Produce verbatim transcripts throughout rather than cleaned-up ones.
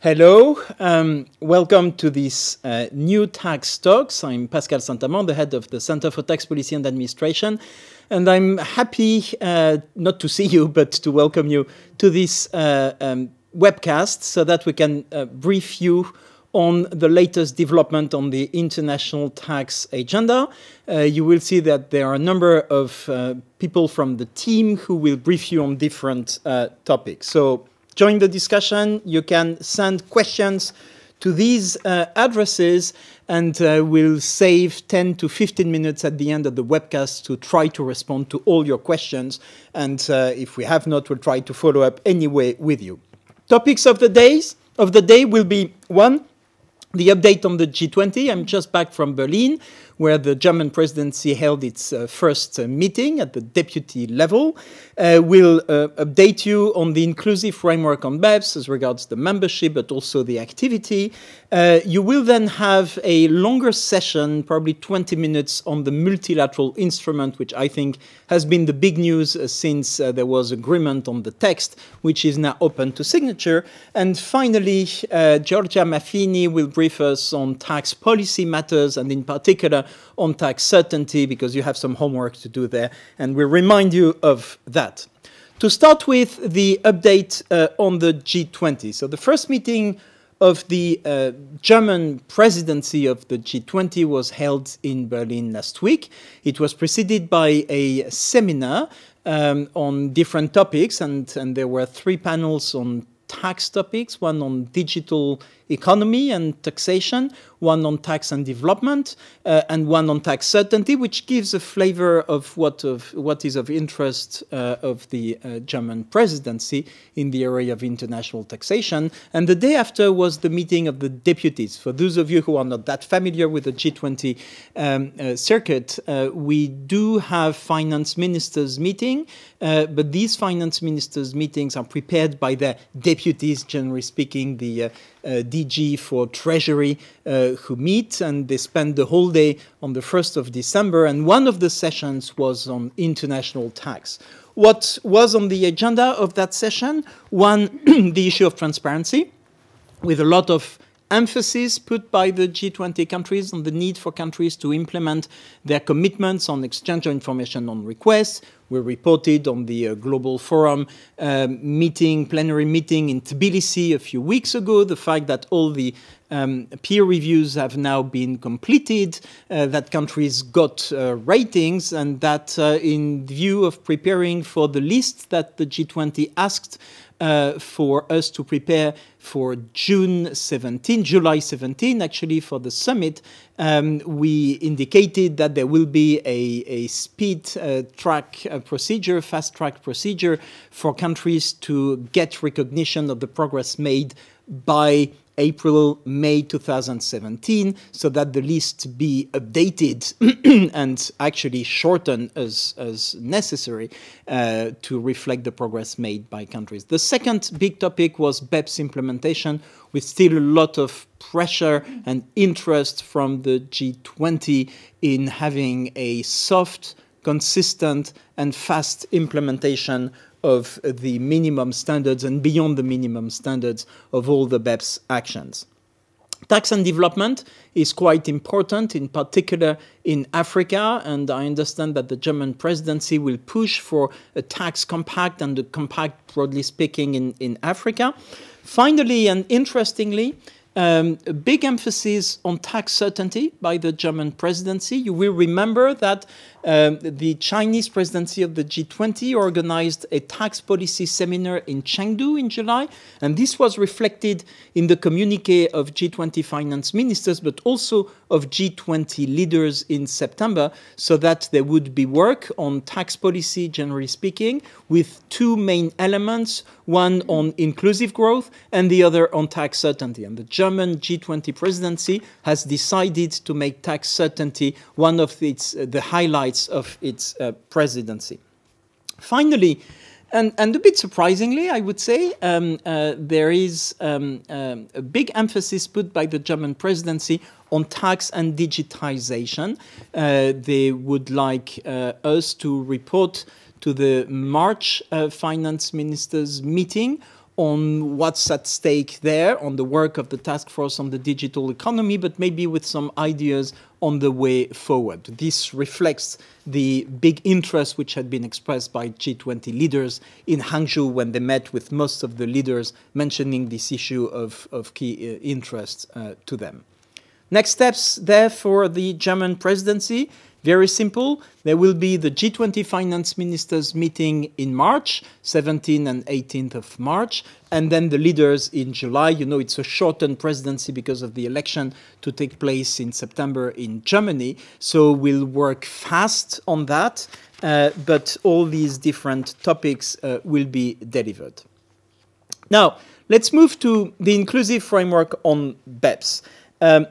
Hello, um, welcome to this uh, new tax talks. I'm Pascal Saint-Amand, the head of the Center for Tax Policy and Administration, and I'm happy uh, not to see you, but to welcome you to this uh, um, webcast so that we can uh, brief you on the latest development on the international tax agenda. Uh, you will see that there are a number of uh, people from the team who will brief you on different uh, topics. So join the discussion. You can send questions to these uh, addresses, and uh, we'll save ten to fifteen minutes at the end of the webcast to try to respond to all your questions. And uh, if we have not, we'll try to follow up anyway with you. Topics of the days of the day will be one, the update on the G twenty. I'm just back from Berlin, where the German presidency held its uh, first uh, meeting at the deputy level. Uh, we'll uh, update you on the Inclusive Framework on B E P S as regards the membership, but also the activity. Uh, you will then have a longer session, probably twenty minutes, on the multilateral instrument, which I think has been the big news uh, since uh, there was agreement on the text, which is now open to signature. And finally, uh, Georgia Maffini will brief us on tax policy matters, and in particular on tax certainty, because you have some homework to do there, and we'll remind you of that. To start with, the update uh, on the G twenty. So the first meeting of the uh, German presidency of the G twenty was held in Berlin last week. It was preceded by a seminar um, on different topics, and, and there were three panels on tax topics, one on digital economy and taxation, one on tax and development, uh, and one on tax certainty, which gives a flavor of what, of, what is of interest uh, of the uh, German presidency in the area of international taxation. And the day after was the meeting of the deputies. For those of you who are not that familiar with the G twenty um, uh, circuit, uh, we do have finance ministers meeting, uh, but these finance ministers meetings are prepared by their deputies, generally speaking, the uh, Uh, D G for Treasury, uh, who meet, and they spend the whole day on the first of December, and one of the sessions was on international tax. What was on the agenda of that session? One, the issue of transparency, with a lot of emphasis put by the G twenty countries on the need for countries to implement their commitments on exchange of information on requests. We reported on the uh, Global Forum um, meeting, plenary meeting in Tbilisi a few weeks ago, the fact that all the um, peer reviews have now been completed, uh, that countries got uh, ratings, and that uh, in view of preparing for the list that the G twenty asked Uh, for us to prepare for June seventeenth, July seventeenth, actually, for the summit, um, we indicated that there will be a, a speed uh, track uh, procedure, fast track procedure for countries to get recognition of the progress made by April, May two thousand seventeen, so that the list be updated and actually shortened as, as necessary uh, to reflect the progress made by countries. The second big topic was B E P S implementation, with still a lot of pressure and interest from the G twenty in having a soft, consistent, and fast implementation of the minimum standards and beyond the minimum standards of all the B E P S actions. Tax and development is quite important, in particular in Africa, and I understand that the German presidency will push for a tax compact and a compact, broadly speaking, in, in Africa. Finally, and interestingly, Um, a big emphasis on tax certainty by the German presidency. You will remember that um, the Chinese presidency of the G twenty organized a tax policy seminar in Chengdu in July, and this was reflected in the communique of G twenty finance ministers, but also of G twenty leaders in September, so that there would be work on tax policy, generally speaking, with two main elements, one on inclusive growth and the other on tax certainty. And the German German G twenty presidency has decided to make tax certainty one of its, uh, the highlights of its uh, presidency. Finally, and, and a bit surprisingly, I would say, um, uh, there is um, um, a big emphasis put by the German presidency on tax and digitization. Uh, they would like uh, us to report to the March uh, finance ministers meeting on what's at stake there, on the work of the task force on the digital economy, but maybe with some ideas on the way forward. This reflects the big interest which had been expressed by G twenty leaders in Hangzhou when they met, with most of the leaders mentioning this issue of, of key uh, interest uh, to them. Next steps there for the German presidency, very simple. There will be the G twenty finance ministers meeting in March, seventeenth and eighteenth of March, and then the leaders in July. You know, it's a shortened presidency because of the election to take place in September in Germany. So we'll work fast on that, uh, but all these different topics uh, will be delivered. Now, let's move to the inclusive framework on B E P S. Um,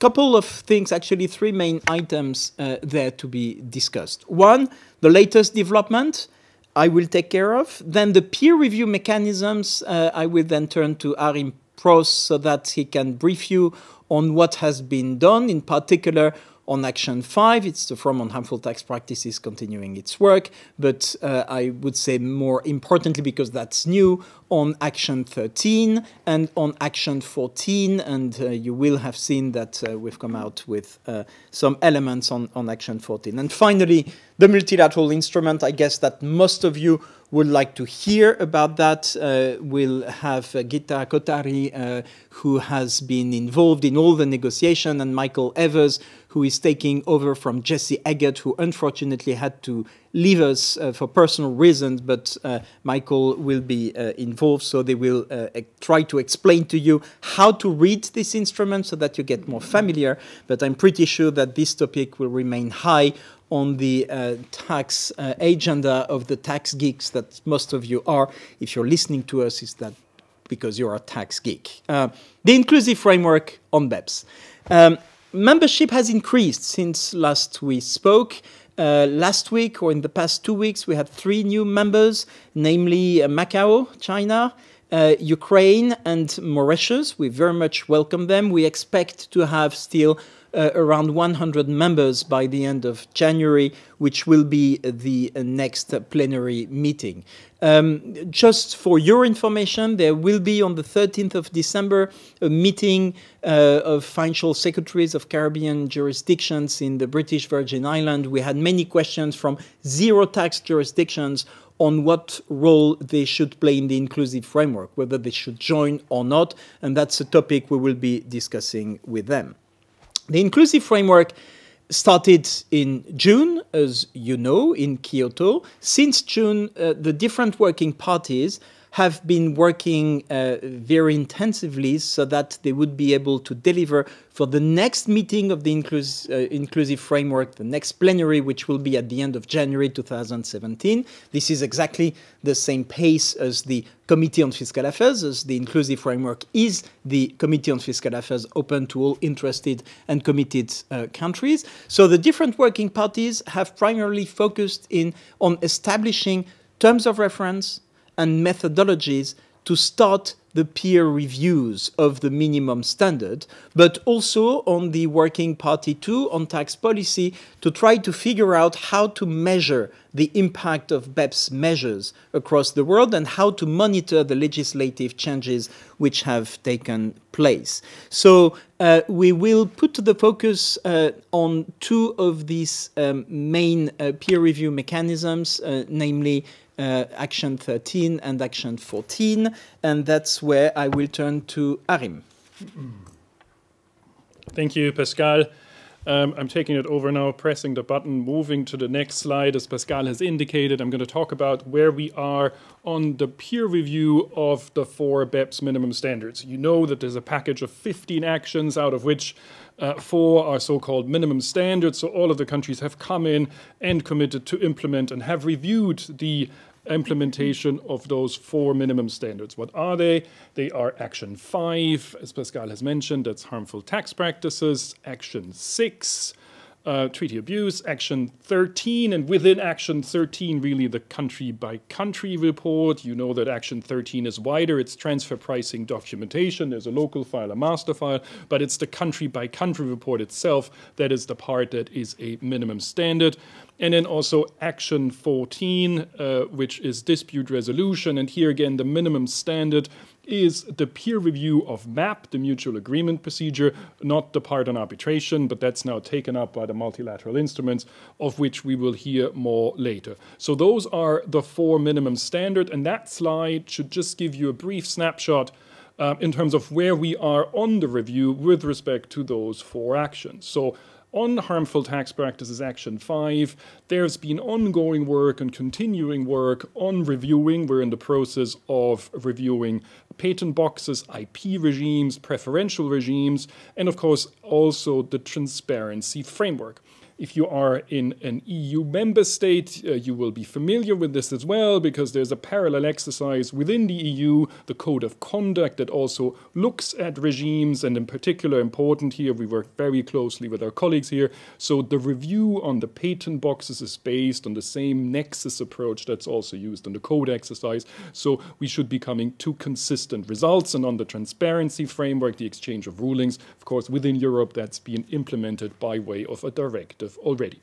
Couple of things, actually three main items uh, there to be discussed. One, the latest development I will take care of. Then the peer review mechanisms, uh, I will then turn to Achim Pross so that he can brief you on what has been done, in particular on Action five. It's the Forum on Harmful Tax Practices continuing its work, but uh, I would say more importantly, because that's new, on Action thirteen and on Action fourteen, and uh, you will have seen that uh, we've come out with uh, some elements on, on Action fourteen. And finally, the multilateral instrument. I guess that most of you would like to hear about that. Uh, we'll have uh, Gita Khotari, uh, who has been involved in all the negotiation, and Michael Evers, who is taking over from Jesse Eggert, who unfortunately had to leave us uh, for personal reasons, but uh, Michael will be uh, involved, so they will uh, try to explain to you how to read this instrument so that you get more familiar. But I'm pretty sure that this topic will remain high on the uh, tax uh, agenda of the tax geeks that most of you are. If you're listening to us, is that because you're a tax geek. Uh, the inclusive framework on B E P S. Um, Membership has increased since last we spoke. Uh, last week, or in the past two weeks, we had three new members, namely uh, Macau, China, uh, Ukraine, and Mauritius. We very much welcome them. We expect to have still uh, around one hundred members by the end of January, which will be the uh, next uh, plenary meeting. Um, just for your information, there will be on the thirteenth of December a meeting uh, of financial secretaries of Caribbean jurisdictions in the British Virgin Islands. We had many questions from zero tax jurisdictions on what role they should play in the inclusive framework, whether they should join or not, and that's a topic we will be discussing with them. The inclusive framework started in June, as you know, in Kyoto. Since June, uh, the different working parties have been working uh, very intensively so that they would be able to deliver for the next meeting of the inclus uh, inclusive framework, the next plenary, which will be at the end of January two thousand seventeen. This is exactly the same pace as the Committee on Fiscal Affairs, as the inclusive framework is the Committee on Fiscal Affairs, open to all interested and committed uh, countries. So the different working parties have primarily focused in on establishing terms of reference and methodologies to start the peer reviews of the minimum standard, but also on the working party two on tax policy to try to figure out how to measure the impact of B E P S measures across the world and how to monitor the legislative changes which have taken place. So uh, we will put the focus uh, on two of these um, main uh, peer review mechanisms, uh, namely Uh, Action thirteen and Action fourteen, and that's where I will turn to Achim. Thank you, Pascal. Um, I'm taking it over now, pressing the button, moving to the next slide. As Pascal has indicated, I'm going to talk about where we are on the peer review of the four B E P S minimum standards. You know that there's a package of fifteen actions, out of which uh, four are so-called minimum standards. So all of the countries have come in and committed to implement and have reviewed the implementation of those four minimum standards. What are they? They are Action five, as Pascal has mentioned, that's harmful tax practices, Action six, uh, treaty abuse, Action thirteen, and within Action thirteen, really the country-by-country report. You know that Action thirteen is wider. It's transfer pricing documentation. There's a local file, a master file, but it's the country-by-country report itself that is the part that is a minimum standard. And then also Action fourteen, uh, which is dispute resolution. And here again, the minimum standard is the peer review of M A P, the mutual agreement procedure, not the part on arbitration, but that's now taken up by the multilateral instruments, of which we will hear more later. So those are the four minimum standards, and that slide should just give you a brief snapshot uh, in terms of where we are on the review with respect to those four actions. So on harmful tax practices, Action five, there's been ongoing work and continuing work on reviewing. We're in the process of reviewing patent boxes, I P regimes, preferential regimes, and of course also the transparency framework. If you are in an E U member state, uh, you will be familiar with this as well, because there's a parallel exercise within the E U, the Code of Conduct, that also looks at regimes, and in particular important here, we work very closely with our colleagues here. So the review on the patent boxes is based on the same nexus approach that's also used in the code exercise. So we should be coming to consistent results. And on the transparency framework, the exchange of rulings, of course, within Europe, that's being implemented by way of a directive already.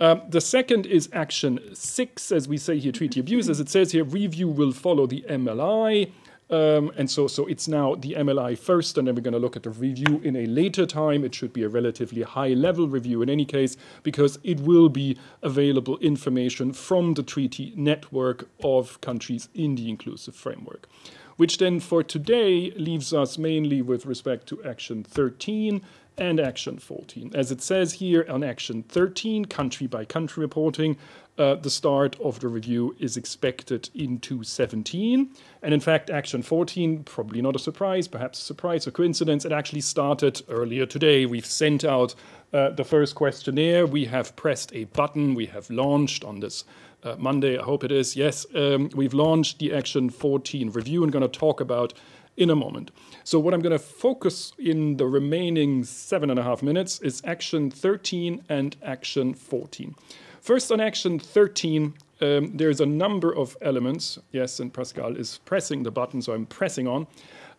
Um, the second is Action six, as we say here, treaty abuse. As it says here, review will follow the M L I. Um, and so, so it's now the M L I first, and then we're going to look at the review in a later time. It should be a relatively high-level review in any case, because it will be available information from the treaty network of countries in the Inclusive Framework, which then for today leaves us mainly with respect to Action thirteen, and Action fourteen. As it says here on Action thirteen, country-by-country reporting, uh, the start of the review is expected in two thousand seventeen. And in fact, Action fourteen, probably not a surprise, perhaps a surprise or coincidence, it actually started earlier today. We've sent out uh, the first questionnaire. We have pressed a button. We have launched on this uh, Monday, I hope it is. Yes, um, we've launched the Action fourteen review and going to talk about in a moment. So what I'm going to focus in the remaining seven and a half minutes is Action thirteen and Action fourteen. First, on Action thirteen, um, there's a number of elements. Yes, and Pascal is pressing the button, so I'm pressing on.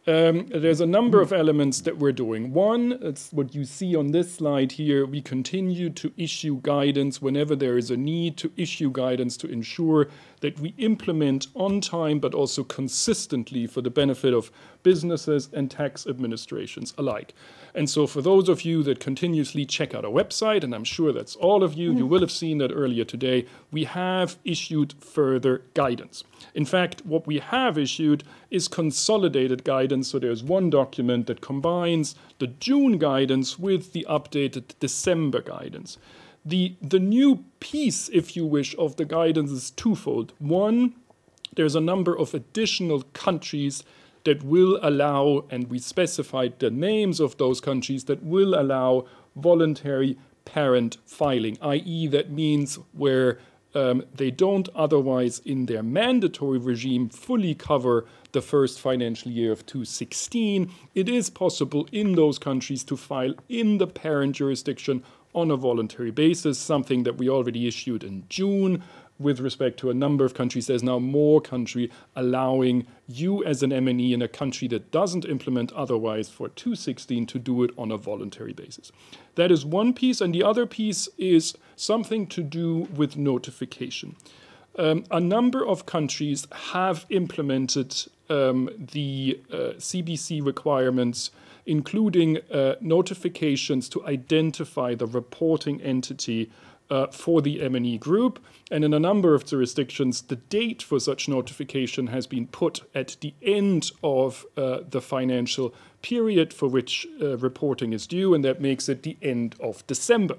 Um, there's a number of elements that we're doing. One, it's what you see on this slide here. We continue to issue guidance whenever there is a need to issue guidance to ensure that we implement on time, but also consistently for the benefit of businesses and tax administrations alike. And so for those of you that continuously check out our website, and I'm sure that's all of you, mm. you will have seen that earlier today, we have issued further guidance. In fact, what we have issued is consolidated guidance. So there's one document that combines the June guidance with the updated December guidance. The, the new piece, if you wish, of the guidance is twofold. One, there's a number of additional countries that will allow, and we specified the names of those countries, that will allow voluntary parent filing, that is that means where um, they don't otherwise in their mandatory regime fully cover the first financial year of two thousand sixteen. It is possible in those countries to file in the parent jurisdiction on a voluntary basis, something that we already issued in June with respect to a number of countries. There's now more country allowing you as an M N E in a country that doesn't implement otherwise for two thousand sixteen to do it on a voluntary basis. That is one piece, and the other piece is something to do with notification. Um, a number of countries have implemented um, the uh, C B C requirements, including uh, notifications to identify the reporting entity uh, for the M N E group. And in a number of jurisdictions, the date for such notification has been put at the end of uh, the financial period for which uh, reporting is due, and that makes it the end of December.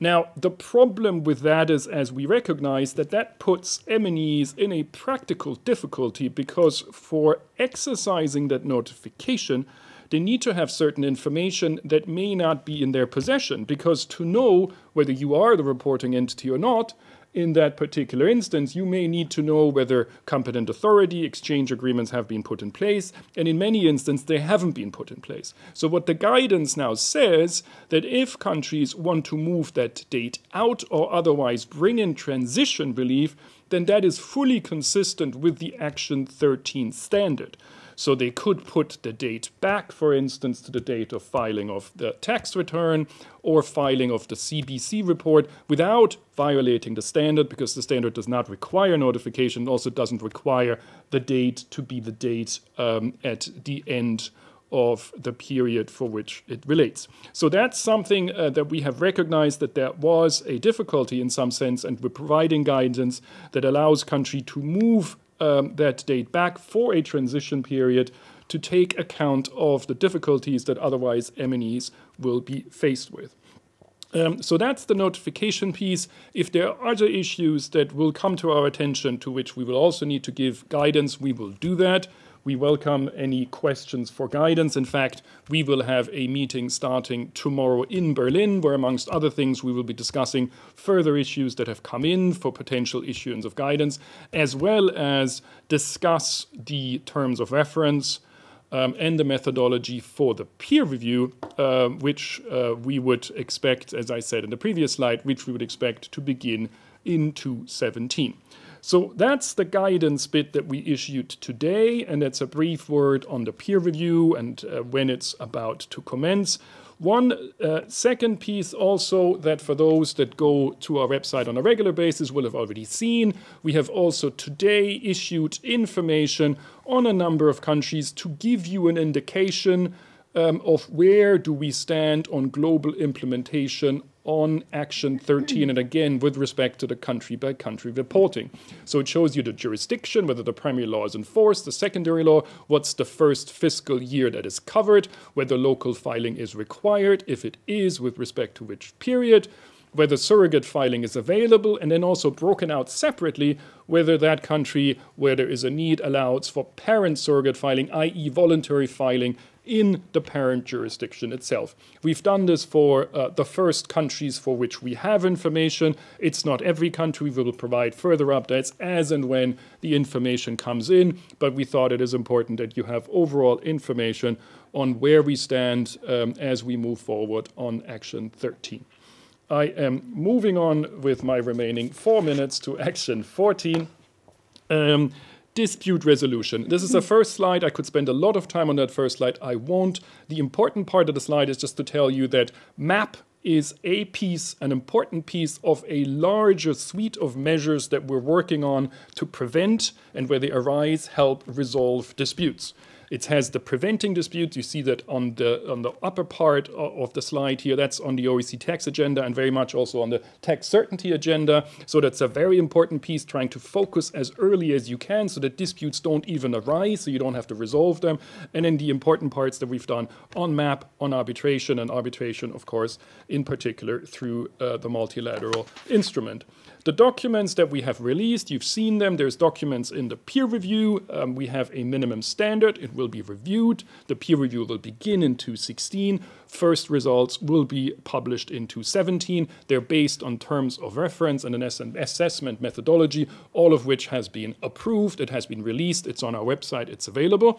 Now, the problem with that is, as we recognize, that that puts M N Es in a practical difficulty, because for exercising that notification, they need to have certain information that may not be in their possession, because to know whether you are the reporting entity or not in that particular instance, you may need to know whether competent authority exchange agreements have been put in place, and in many instances they haven't been put in place. So what the guidance now says, that if countries want to move that date out or otherwise bring in transition relief, then that is fully consistent with the Action thirteen standard. So they could put the date back, for instance, to the date of filing of the tax return or filing of the C B C report without violating the standard, because the standard does not require notification and also doesn't require the date to be the date um, at the end of the period for which it relates. So that's something uh, that we have recognized, that there was a difficulty in some sense, and we're providing guidance that allows country to move Um, that date back for a transition period to take account of the difficulties that otherwise M N Es will be faced with. Um, so that's the notification piece. If there are other issues that will come to our attention to which we will also need to give guidance, we will do that. We welcome any questions for guidance. In fact, we will have a meeting starting tomorrow in Berlin, where, amongst other things, we will be discussing further issues that have come in for potential issuance of guidance, as well as discuss the terms of reference um, and the methodology for the peer review, uh, which uh, we would expect, as I said in the previous slide, which we would expect to begin in two thousand seventeen. So that's the guidance bit that we issued today, and that's a brief word on the peer review and uh, when it's about to commence. One uh, second piece also that for those that go to our website on a regular basis will have already seen, we have also today issued information on a number of countries to give you an indication um, of where do we stand on global implementation on Action thirteen, and again with respect to the country-by-country reporting. So it shows you the jurisdiction, whether the primary law is enforced, the secondary law, what's the first fiscal year that is covered, whether local filing is required, if it is, with respect to which period, whether surrogate filing is available, and then also broken out separately whether that country where there is a need allows for parent surrogate filing, that is voluntary filing in the parent jurisdiction itself. We've done this for uh, the first countries for which we have information. It's not every country. We will provide further updates as and when the information comes in, but we thought it is important that you have overall information on where we stand um, as we move forward on Action thirteen. I am moving on with my remaining four minutes to Action fourteen. Um, Dispute resolution. This is the first slide. I could spend a lot of time on that first slide. I won't. The important part of the slide is just to tell you that MAP is a piece, an important piece of a larger suite of measures that we're working on to prevent and, where they arise, help resolve disputes. It has the preventing disputes. You see that on the on the upper part of the slide here. That's on the O E C D tax agenda and very much also on the tax certainty agenda. So that's a very important piece, trying to focus as early as you can so that disputes don't even arise, so you don't have to resolve them. And then the important parts that we've done on MAP, on arbitration, and arbitration, of course, in particular through uh, the multilateral instrument. The documents that we have released, you've seen them. There's documents in the peer review. Um, we have a minimum standard. It will be reviewed. The peer review will begin in two thousand sixteen. First results will be published in two thousand seventeen. They're based on terms of reference and an assessment methodology, all of which has been approved. It has been released. It's on our website. It's available.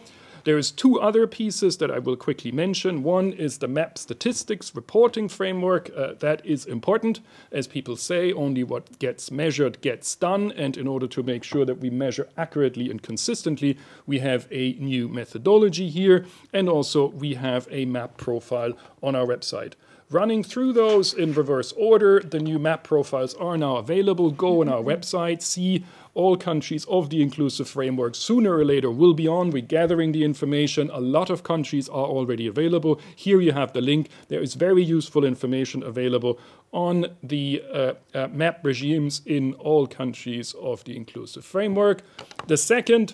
There is two other pieces that I will quickly mention. One is the MAP statistics reporting framework. Uh, that is important. As people say, only what gets measured gets done. And in order to make sure that we measure accurately and consistently, we have a new methodology here. And also we have a MAP profile on our website. Running through those in reverse order, the new MAP profiles are now available. Go on our website, see all countries of the Inclusive Framework sooner or later will be on. We're gathering the information. A lot of countries are already available. Here you have the link. There is very useful information available on the uh, uh, MAP regimes in all countries of the Inclusive Framework. The second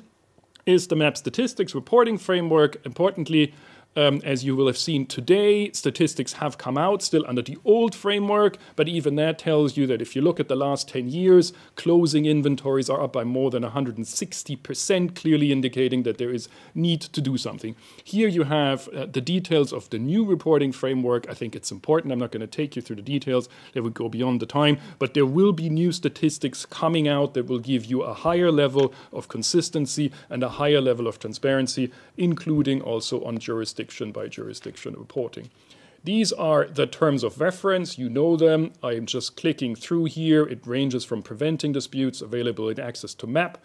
is the MAP statistics reporting framework. Importantly, Um, as you will have seen today, statistics have come out still under the old framework, but even that tells you that if you look at the last ten years, closing inventories are up by more than one hundred sixty percent, clearly indicating that there is need to do something. Here you have uh, the details of the new reporting framework. I think it's important. I'm not going to take you through the details. They would go beyond the time, but there will be new statistics coming out that will give you a higher level of consistency and a higher level of transparency, including also on jurisdiction by jurisdiction reporting. These are the terms of reference. You know them. I am just clicking through here. It ranges from preventing disputes, available in access to M A P,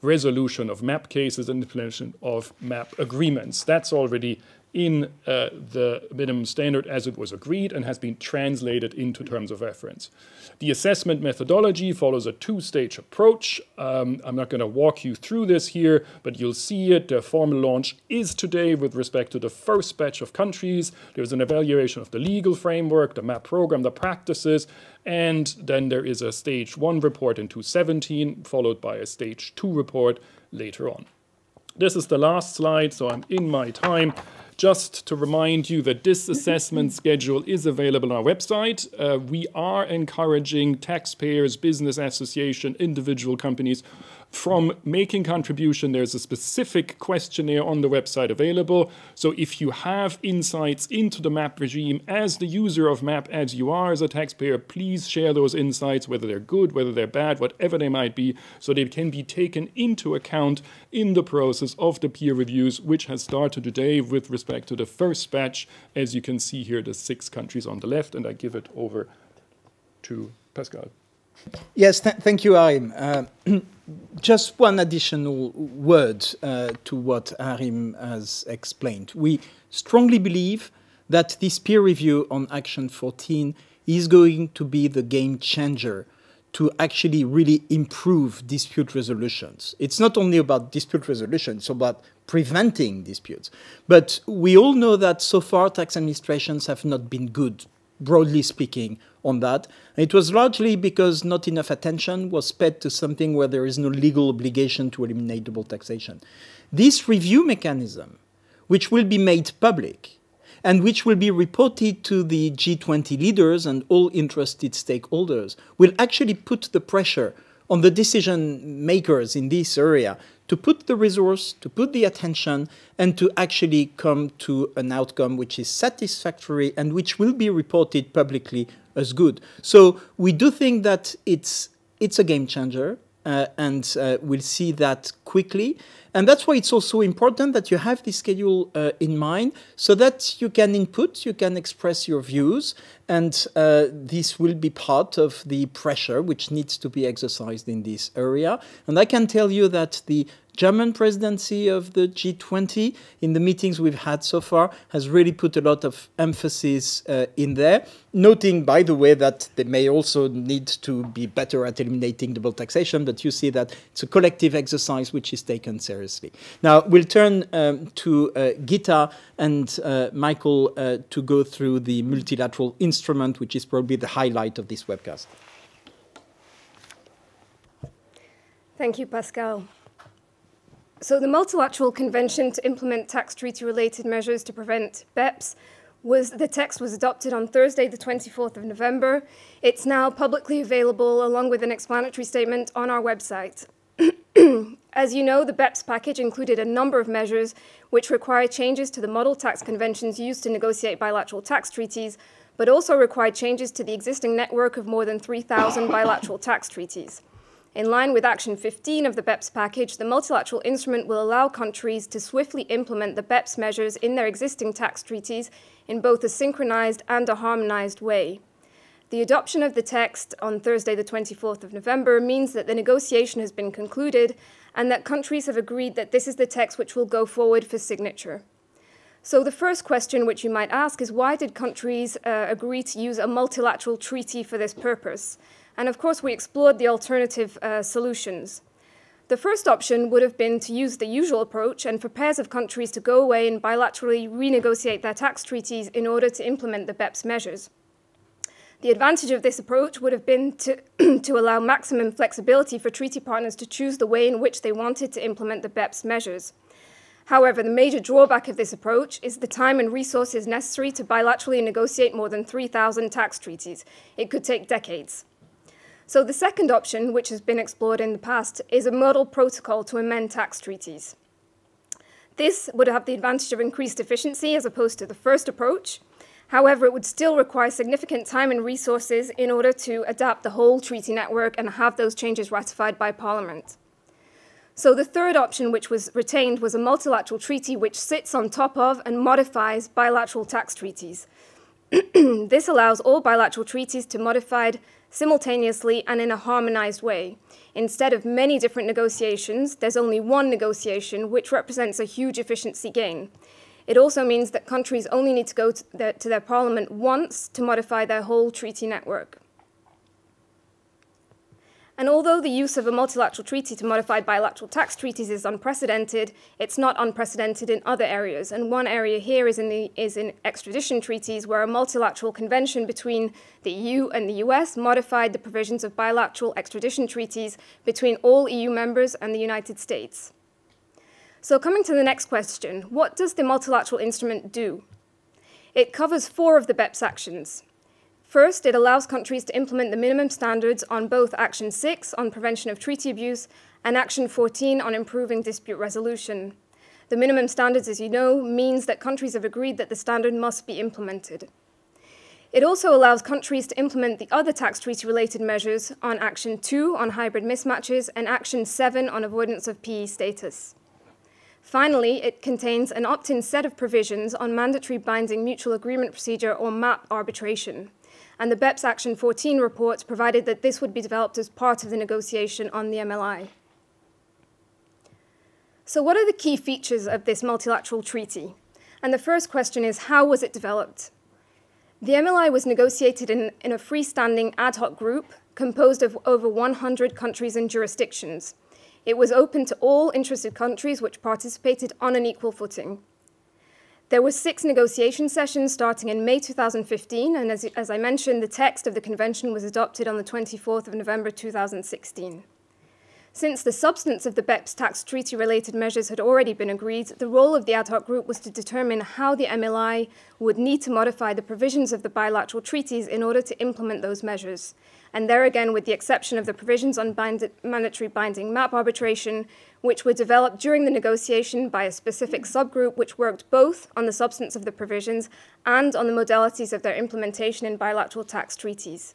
resolution of M A P cases, and implementation of M A P agreements. That's already in uh, the minimum standard as it was agreed and has been translated into terms of reference. The assessment methodology follows a two-stage approach. Um, I'm not going to walk you through this here, but you'll see it. The formal launch is today with respect to the first batch of countries. There's an evaluation of the legal framework, the M A P program, the practices, and then there is a stage one report in two thousand seventeen, followed by a stage two report later on. This is the last slide, so I'm in my time. Just to remind you that this assessment schedule is available on our website. Uh, we are encouraging taxpayers, business association, individual companies from making contribution. There's a specific questionnaire on the website available. So if you have insights into the M A P regime as the user of M A P, as you are as a taxpayer, please share those insights, whether they're good, whether they're bad, whatever they might be, so they can be taken into account in the process of the peer reviews, which has started today with respect to the first batch. As you can see here, the six countries on the left, and I give it over to Pascal. Yes, th thank you, Achim. Uh, just one additional word uh, to what Achim has explained. We strongly believe that this peer review on Action fourteen is going to be the game changer to actually really improve dispute resolutions. It's not only about dispute resolution, it's about preventing disputes. But we all know that so far tax administrations have not been good, broadly speaking, on that. And it was largely because not enough attention was paid to something where there is no legal obligation to eliminate double taxation. This review mechanism, which will be made public, and which will be reported to the G twenty leaders and all interested stakeholders, will actually put the pressure on the decision makers in this area to put the resource, to put the attention, and to actually come to an outcome which is satisfactory and which will be reported publicly as good. So we do think that it's, it's a game changer, uh, and uh, we'll see that quickly. And that's why it's also important that you have this schedule uh, in mind, so that you can input, you can express your views, and uh, this will be part of the pressure which needs to be exercised in this area. And I can tell you that the German presidency of the G twenty, in the meetings we've had so far, has really put a lot of emphasis uh, in there, noting, by the way, that they may also need to be better at eliminating double taxation, but you see that it's a collective exercise which is taken seriously. Now, we'll turn um, to uh, Gita and uh, Michael uh, to go through the multilateral instrument, which is probably the highlight of this webcast. Thank you, Pascal. So the multilateral convention to implement tax treaty-related measures to prevent B E P S was, the text was adopted on Thursday, the twenty-fourth of November. It's now publicly available along with an explanatory statement on our website. As you know, the B E P S package included a number of measures which require changes to the model tax conventions used to negotiate bilateral tax treaties, but also required changes to the existing network of more than three thousand bilateral tax treaties. In line with Action fifteen of the B E P S package, the multilateral instrument will allow countries to swiftly implement the B E P S measures in their existing tax treaties in both a synchronized and a harmonized way. The adoption of the text on Thursday, the twenty-fourth of November, means that the negotiation has been concluded and that countries have agreed that this is the text which will go forward for signature. So the first question which you might ask is, why did countries uh, agree to use a multilateral treaty for this purpose? And of course, we explored the alternative uh, solutions. The first option would have been to use the usual approach and for pairs of countries to go away and bilaterally renegotiate their tax treaties in order to implement the B E P S measures. The advantage of this approach would have been to, to allow maximum flexibility for treaty partners to choose the way in which they wanted to implement the B E P S measures. However, the major drawback of this approach is the time and resources necessary to bilaterally negotiate more than three thousand tax treaties. It could take decades. So the second option, which has been explored in the past, is a model protocol to amend tax treaties. This would have the advantage of increased efficiency as opposed to the first approach. However, it would still require significant time and resources in order to adapt the whole treaty network and have those changes ratified by Parliament. So the third option, which was retained, was a multilateral treaty which sits on top of and modifies bilateral tax treaties. This allows all bilateral treaties to be modified simultaneously and in a harmonized way. Instead of many different negotiations, there's only one negotiation, which represents a huge efficiency gain. It also means that countries only need to go to their, to their parliament once to modify their whole treaty network. And although the use of a multilateral treaty to modify bilateral tax treaties is unprecedented, it's not unprecedented in other areas. And one area here is in, the, is in extradition treaties, where a multilateral convention between the E U and the U S modified the provisions of bilateral extradition treaties between all E U members and the United States. So coming to the next question, what does the multilateral instrument do? It covers four of the BEPS actions. First, it allows countries to implement the minimum standards on both Action six on prevention of treaty abuse and Action fourteen on improving dispute resolution. The minimum standards, as you know, means that countries have agreed that the standard must be implemented. It also allows countries to implement the other tax treaty-related measures on Action two on hybrid mismatches and Action seven on avoidance of P E status. Finally, it contains an opt-in set of provisions on mandatory binding mutual agreement procedure or MAP arbitration. And the BEPS Action fourteen report provided that this would be developed as part of the negotiation on the M L I. So what are the key features of this multilateral treaty? And the first question is, how was it developed? The M L I was negotiated in, in a freestanding ad hoc group composed of over one hundred countries and jurisdictions. It was open to all interested countries which participated on an equal footing. There were six negotiation sessions starting in May two thousand fifteen, and as, as I mentioned, the text of the convention was adopted on the twenty-fourth of November two thousand sixteen. Since the substance of the BEPS tax treaty-related measures had already been agreed, the role of the ad hoc group was to determine how the M L I would need to modify the provisions of the bilateral treaties in order to implement those measures. And there again, with the exception of the provisions on bind- mandatory binding MAP arbitration, which were developed during the negotiation by a specific subgroup which worked both on the substance of the provisions and on the modalities of their implementation in bilateral tax treaties.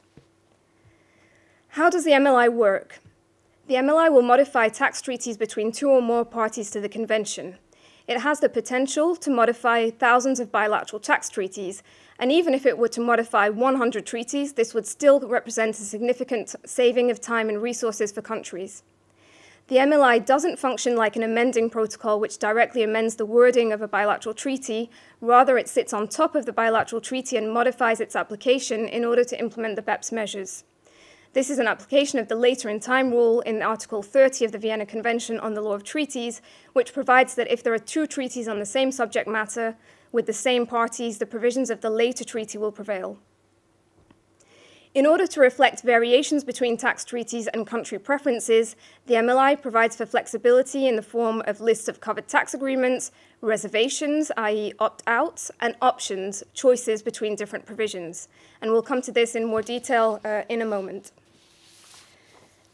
How does the M L I work? The M L I will modify tax treaties between two or more parties to the convention. It has the potential to modify thousands of bilateral tax treaties, and even if it were to modify one hundred treaties, this would still represent a significant saving of time and resources for countries. The M L I doesn't function like an amending protocol which directly amends the wording of a bilateral treaty. Rather, it sits on top of the bilateral treaty and modifies its application in order to implement the BEPS measures. This is an application of the later in time rule in Article thirty of the Vienna Convention on the Law of Treaties, which provides that if there are two treaties on the same subject matter with the same parties, the provisions of the later treaty will prevail. In order to reflect variations between tax treaties and country preferences, the M L I provides for flexibility in the form of lists of covered tax agreements, reservations, that is opt-outs, and options, choices between different provisions. And we'll come to this in more detail uh, in a moment.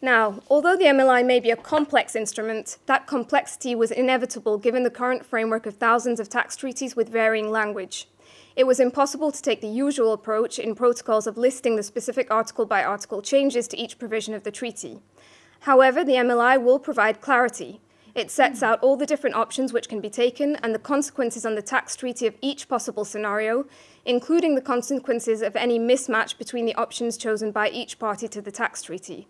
Now, although the M L I may be a complex instrument, that complexity was inevitable given the current framework of thousands of tax treaties with varying language. It was impossible to take the usual approach in protocols of listing the specific article-by-article changes to each provision of the treaty. However, the M L I will provide clarity. It sets out all the different options which can be taken and the consequences on the tax treaty of each possible scenario, including the consequences of any mismatch between the options chosen by each party to the tax treaty.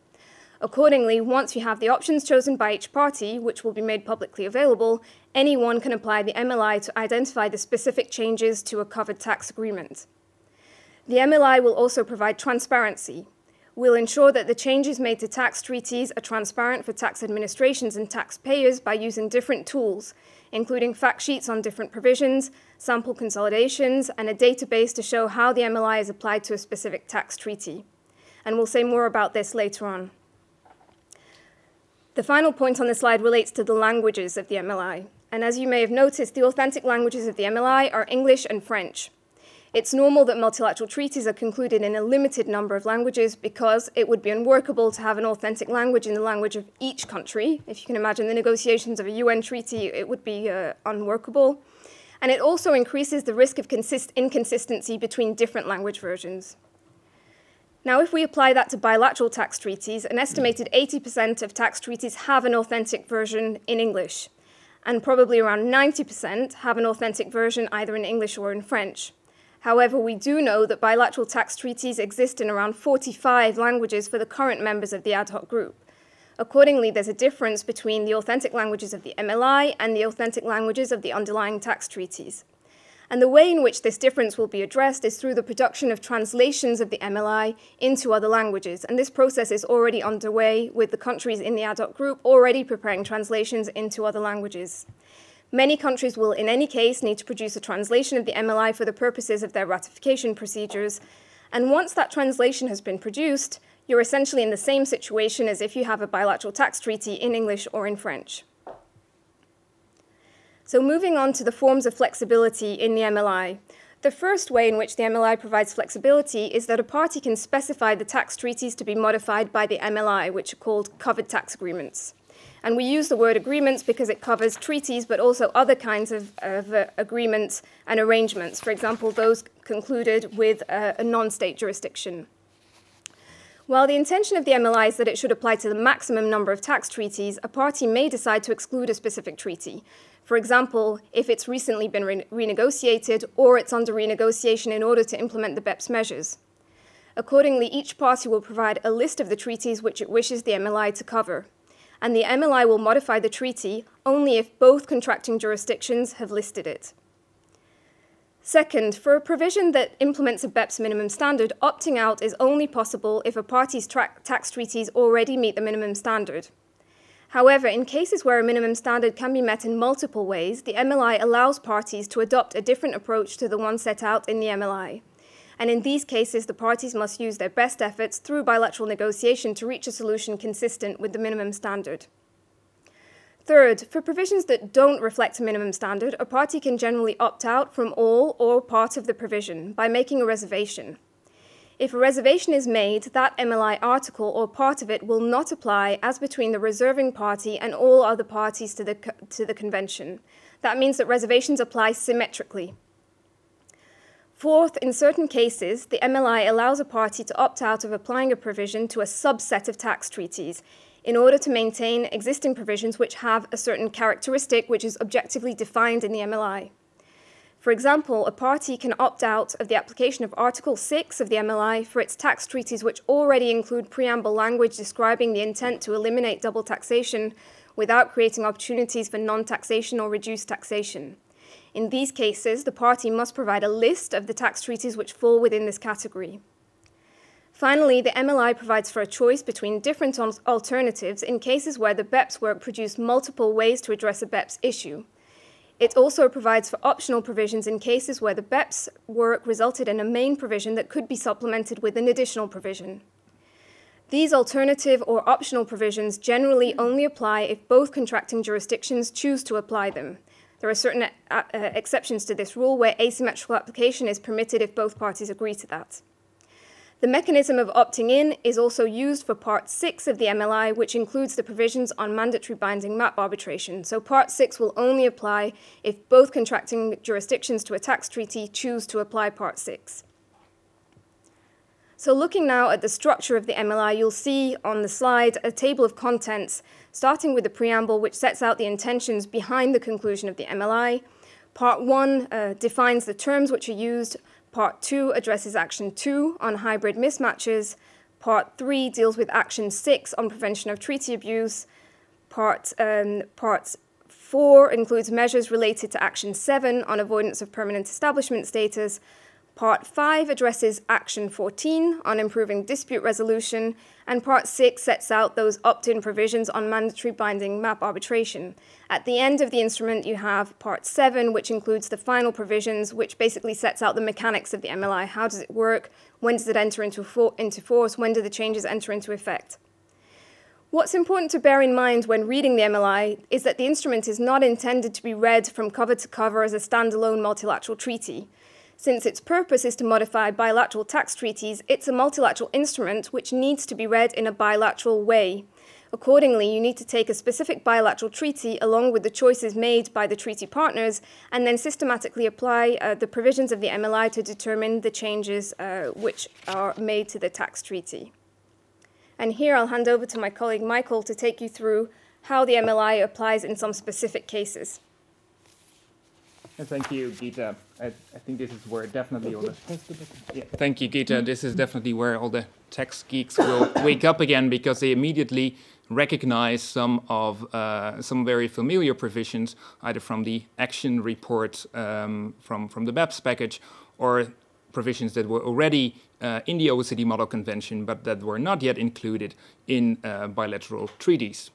Accordingly, once you have the options chosen by each party, which will be made publicly available, anyone can apply the M L I to identify the specific changes to a covered tax agreement. The M L I will also provide transparency. We'll ensure that the changes made to tax treaties are transparent for tax administrations and taxpayers by using different tools, including fact sheets on different provisions, sample consolidations, and a database to show how the M L I is applied to a specific tax treaty. And we'll say more about this later on. The final point on the slide relates to the languages of the M L I. and as you may have noticed, the authentic languages of the M L I are English and French. It's normal that multilateral treaties are concluded in a limited number of languages because it would be unworkable to have an authentic language in the language of each country. If you can imagine the negotiations of a U N treaty, it would be uh, unworkable. And it also increases the risk of consist- inconsistency between different language versions. Now, if we apply that to bilateral tax treaties, an estimated eighty percent of tax treaties have an authentic version in English, and probably around ninety percent have an authentic version either in English or in French. However, we do know that bilateral tax treaties exist in around forty-five languages for the current members of the ad hoc group. Accordingly, there's a difference between the authentic languages of the M L I and the authentic languages of the underlying tax treaties. And the way in which this difference will be addressed is through the production of translations of the M L I into other languages. And this process is already underway, with the countries in the ad hoc group already preparing translations into other languages. Many countries will, in any case, need to produce a translation of the M L I for the purposes of their ratification procedures. And once that translation has been produced, you're essentially in the same situation as if you have a bilateral tax treaty in English or in French. So moving on to the forms of flexibility in the M L I. The first way in which the M L I provides flexibility is that a party can specify the tax treaties to be modified by the M L I, which are called covered tax agreements. And we use the word agreements because it covers treaties, but also other kinds of, of uh, agreements and arrangements. For example, those concluded with uh, a non-state jurisdiction. While the intention of the M L I is that it should apply to the maximum number of tax treaties, a party may decide to exclude a specific treaty. For example, if it's recently been re- renegotiated or it's under renegotiation in order to implement the B E P S measures. Accordingly, each party will provide a list of the treaties which it wishes the M L I to cover. And the M L I will modify the treaty only if both contracting jurisdictions have listed it. Second, for a provision that implements a B E P S minimum standard, opting out is only possible if a party's tax treaties already meet the minimum standard. However, in cases where a minimum standard can be met in multiple ways, the M L I allows parties to adopt a different approach to the one set out in the M L I. And in these cases, the parties must use their best efforts through bilateral negotiation to reach a solution consistent with the minimum standard. Third, for provisions that don't reflect a minimum standard, a party can generally opt out from all or part of the provision by making a reservation. If a reservation is made, that M L I article or part of it will not apply as between the reserving party and all other parties to the, to the convention. That means that reservations apply symmetrically. Fourth, in certain cases, the M L I allows a party to opt out of applying a provision to a subset of tax treaties, in order to maintain existing provisions which have a certain characteristic which is objectively defined in the M L I. For example, a party can opt out of the application of Article six of the M L I for its tax treaties which already include preamble language describing the intent to eliminate double taxation without creating opportunities for non-taxation or reduced taxation. In these cases, the party must provide a list of the tax treaties which fall within this category. Finally, the M L I provides for a choice between different alternatives in cases where the B E P S work produced multiple ways to address a B E P S issue. It also provides for optional provisions in cases where the B E P S work resulted in a main provision that could be supplemented with an additional provision. These alternative or optional provisions generally only apply if both contracting jurisdictions choose to apply them. There are certain uh, exceptions to this rule where asymmetrical application is permitted if both parties agree to that. The mechanism of opting in is also used for Part six of the M L I, which includes the provisions on mandatory binding M A P arbitration. So Part six will only apply if both contracting jurisdictions to a tax treaty choose to apply Part six. So looking now at the structure of the M L I, you'll see on the slide a table of contents, starting with the preamble, which sets out the intentions behind the conclusion of the M L I. Part one uh, defines the terms which are used. Part two addresses Action two on hybrid mismatches. Part three deals with Action six on prevention of treaty abuse. Part, um, part four includes measures related to Action seven on avoidance of permanent establishment status. Part five addresses Action fourteen on improving dispute resolution. And Part six sets out those opt-in provisions on mandatory binding M A P arbitration. At the end of the instrument, you have Part seven, which includes the final provisions, which basically sets out the mechanics of the M L I. How does it work? When does it enter into, for- into force? When do the changes enter into effect? What's important to bear in mind when reading the M L I is that the instrument is not intended to be read from cover to cover as a standalone multilateral treaty. Since its purpose is to modify bilateral tax treaties, it's a multilateral instrument which needs to be read in a bilateral way. Accordingly, you need to take a specific bilateral treaty along with the choices made by the treaty partners and then systematically apply uh, the provisions of the M L I to determine the changes uh, which are made to the tax treaty. And here I'll hand over to my colleague Michael to take you through how the M L I applies in some specific cases. Thank you, Gita. I, I think this is where definitely all the... Yeah. Thank you, Gita. This is definitely where all the tax geeks will wake up again, because they immediately recognize some of uh, some very familiar provisions, either from the action report um, from, from the B E P S package, or provisions that were already uh, in the O E C D Model Convention, but that were not yet included in uh, bilateral treaties.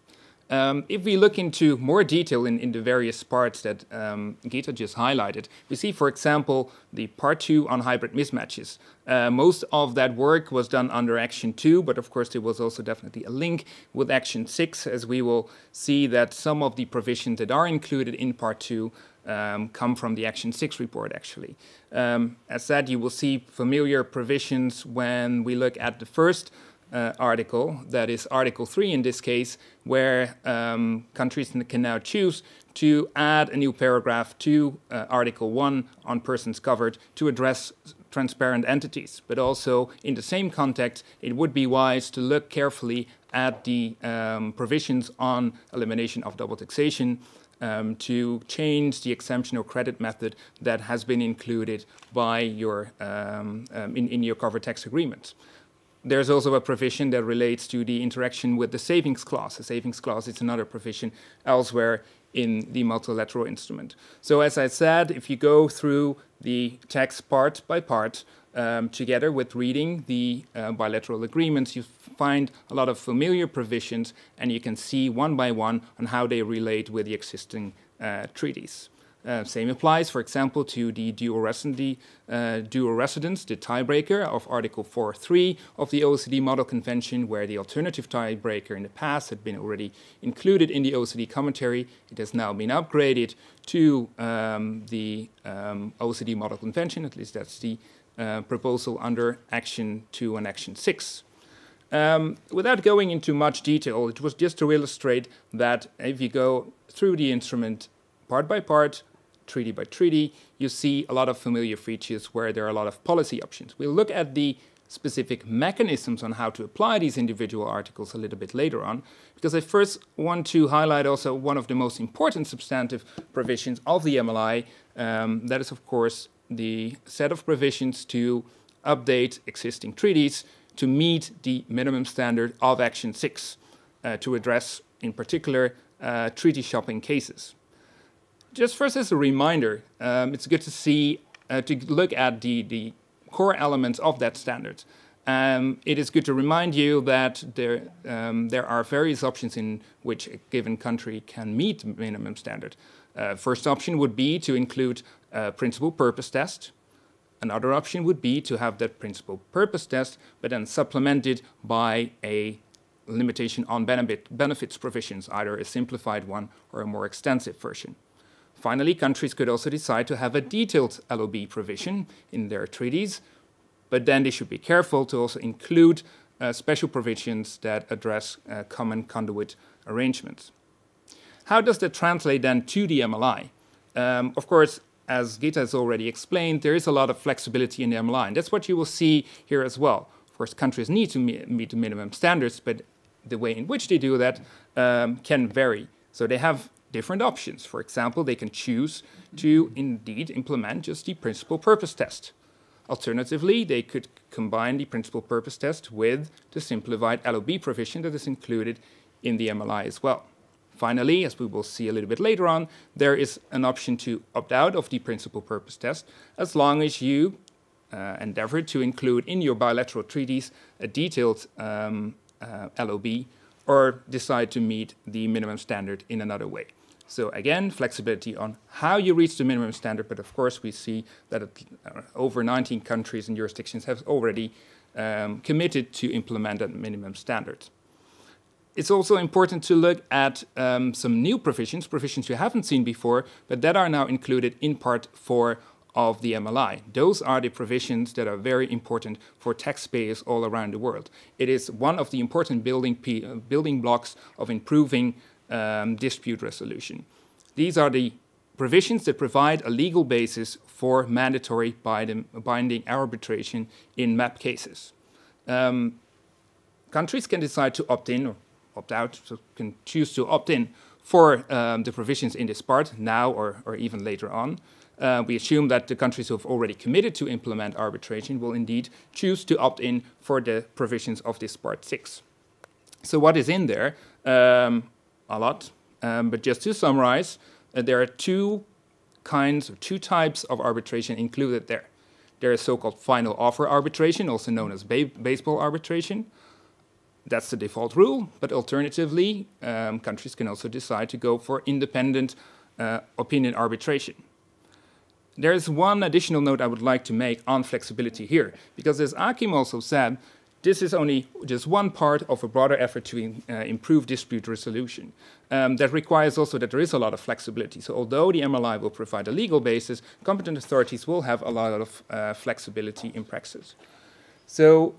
Um, if we look into more detail in, in the various parts that um, Gita just highlighted, we see, for example, the part two on hybrid mismatches. Uh, most of that work was done under action two, but of course there was also definitely a link with action six, as we will see that some of the provisions that are included in part two Um, come from the Action six report, actually. Um, as said, you will see familiar provisions when we look at the first uh, article, that is Article three in this case, where um, countries can now choose to add a new paragraph to uh, Article one on persons covered to address transparent entities. But also, in the same context, it would be wise to look carefully at the um, provisions on elimination of double taxation, Um, to change the exemption or credit method that has been included by your, um, um, in, in your covered tax agreements. There's also a provision that relates to the interaction with the savings clause. The savings clause is another provision elsewhere in the multilateral instrument. So as I said, if you go through the text part by part, um, together with reading the uh, bilateral agreements, you find a lot of familiar provisions, and you can see one by one on how they relate with the existing uh, treaties. Uh, same applies, for example, to the dual residence, uh, dual residence, the tiebreaker of Article four point three of the O E C D Model Convention, where the alternative tiebreaker in the past had been already included in the O E C D commentary. It has now been upgraded to um, the um, O E C D Model Convention, at least that's the uh, proposal under Action two and Action six. Um, without going into much detail, it was just to illustrate that if you go through the instrument part by part, treaty by treaty, you see a lot of familiar features where there are a lot of policy options. We'll look at the specific mechanisms on how to apply these individual articles a little bit later on, because I first want to highlight also one of the most important substantive provisions of the M L I. Um, that is, of course, the set of provisions to update existing treaties to meet the minimum standard of Action six, uh, to address, in particular, uh, treaty shopping cases. Just first as a reminder, um, it's good to see, uh, to look at the, the core elements of that standard. Um, it is good to remind you that there, um, there are various options in which a given country can meet the minimum standard. Uh, first option would be to include a principal purpose test. Another option would be to have that principal purpose test, but then supplemented by a limitation on benefit, benefits provisions, either a simplified one or a more extensive version. Finally, countries could also decide to have a detailed L O B provision in their treaties, but then they should be careful to also include uh, special provisions that address uh, common conduit arrangements. How does that translate then to the M L I? Um, of course, as Gita has already explained, there is a lot of flexibility in the M L I, and that's what you will see here as well. Of course, countries need to meet the minimum standards, but the way in which they do that um, can vary. So they have different options. For example, they can choose to indeed implement just the principal purpose test. Alternatively, they could combine the principal purpose test with the simplified L O B provision that is included in the M L I as well. Finally, as we will see a little bit later on, there is an option to opt out of the principal purpose test as long as you uh, endeavor to include in your bilateral treaties a detailed um, uh, L O B, or decide to meet the minimum standard in another way. So again, flexibility on how you reach the minimum standard, but of course we see that over nineteen countries and jurisdictions have already um, committed to implement that minimum standard. It's also important to look at um, some new provisions, provisions you haven't seen before, but that are now included in part four of the M L I. Those are the provisions that are very important for taxpayers all around the world. It is one of the important building, p uh, building blocks of improving um, dispute resolution. These are the provisions that provide a legal basis for mandatory binding arbitration in M A P cases. Um, countries can decide to opt in or opt out, so can choose to opt in for um, the provisions in this part now or, or even later on. Uh, we assume that the countries who have already committed to implement arbitration will indeed choose to opt in for the provisions of this part six. So what is in there? Um, a lot. Um, but just to summarize, uh, there are two kinds or two types of arbitration included there. There is so-called final offer arbitration, also known as ba baseball arbitration. That's the default rule, but alternatively, um, countries can also decide to go for independent uh, opinion arbitration. There is one additional note I would like to make on flexibility here, because as Achim also said, this is only just one part of a broader effort to in, uh, improve dispute resolution. Um, that requires also that there is a lot of flexibility. So although the M L I will provide a legal basis, competent authorities will have a lot of uh, flexibility in practice. So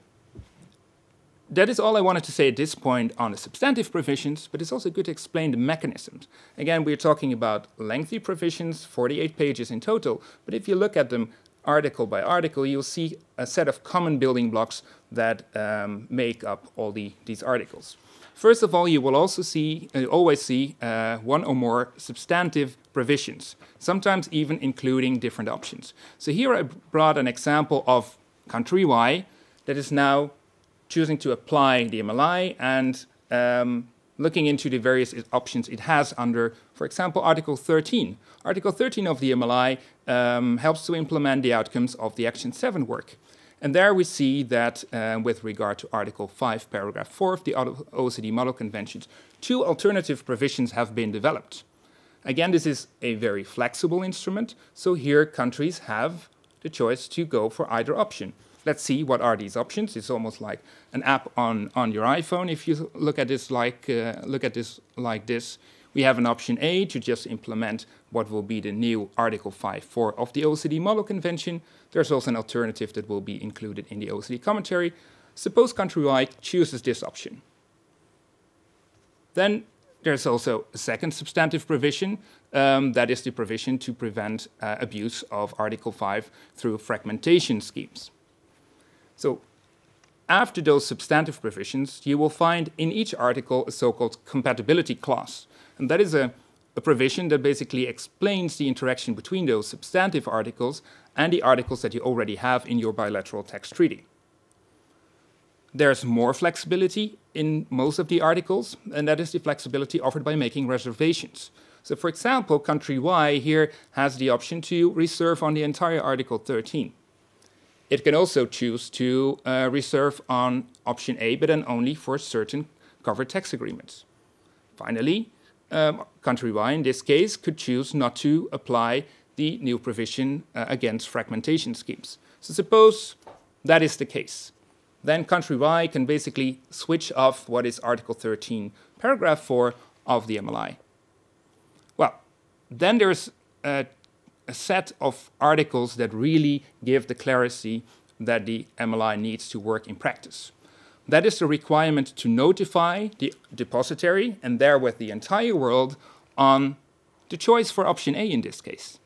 that is all I wanted to say at this point on the substantive provisions, but it's also good to explain the mechanisms. Again, we're talking about lengthy provisions, forty-eight pages in total, but if you look at them article by article, you'll see a set of common building blocks that um, make up all the, these articles. First of all, you will also see, uh, always see uh, one or more substantive provisions, sometimes even including different options. So here I brought an example of country Y that is now choosing to apply the M L I and um, looking into the various options it has under, for example, Article thirteen. Article thirteen of the M L I um, helps to implement the outcomes of the Action seven work. And there we see that uh, with regard to Article five, Paragraph four of the O E C D Model Conventions, two alternative provisions have been developed. Again, this is a very flexible instrument, so here countries have the choice to go for either option. Let's see what are these options. It's almost like an app on, on your iPhone. If you look at this like uh, look at this like this, we have an option A to just implement what will be the new Article five point four of the O E C D Model Convention. There's also an alternative that will be included in the O E C D commentary. Suppose country Y chooses this option. Then there's also a second substantive provision. Um, that is the provision to prevent uh, abuse of Article five through fragmentation schemes. So after those substantive provisions, you will find in each article a so-called compatibility clause. And that is a, a provision that basically explains the interaction between those substantive articles and the articles that you already have in your bilateral tax treaty. There's more flexibility in most of the articles, and that is the flexibility offered by making reservations. So for example, country Y here has the option to reserve on the entire Article thirteen. It can also choose to uh, reserve on option A, but then only for certain covered tax agreements. Finally, um, country Y in this case could choose not to apply the new provision uh, against fragmentation schemes. So suppose that is the case. Then country Y can basically switch off what is Article thirteen, Paragraph four of the M L I. Well, then there's uh, a set of articles that really give the clarity that the M L I needs to work in practice. That is the requirement to notify the depositary and therewith the entire world on the choice for option A in this case.